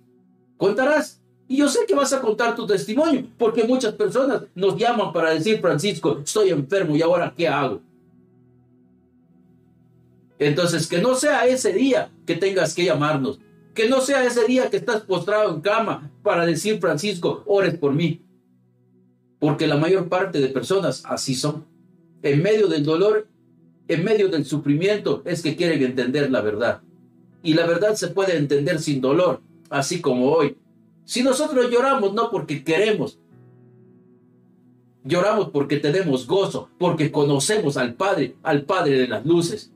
contarás. Y yo sé que vas a contar tu testimonio, porque muchas personas nos llaman para decir, Francisco, estoy enfermo y ahora ¿qué hago? Entonces, que no sea ese día que tengas que llamarnos. Que no sea ese día que estás postrado en cama para decir, Francisco, ores por mí. Porque la mayor parte de personas así son. En medio del dolor, en medio del sufrimiento, es que quieren entender la verdad. Y la verdad se puede entender sin dolor, así como hoy. Si nosotros lloramos, no porque queremos. Lloramos porque tenemos gozo, porque conocemos al Padre de las Luces.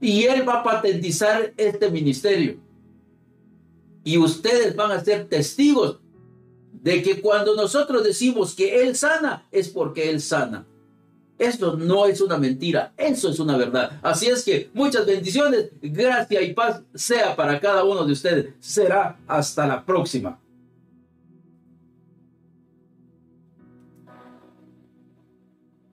Y Él va a patentizar este ministerio. Y ustedes van a ser testigos de que cuando nosotros decimos que Él sana, es porque Él sana. Esto no es una mentira, eso es una verdad. Así es que muchas bendiciones, gracia y paz sea para cada uno de ustedes. Será hasta la próxima.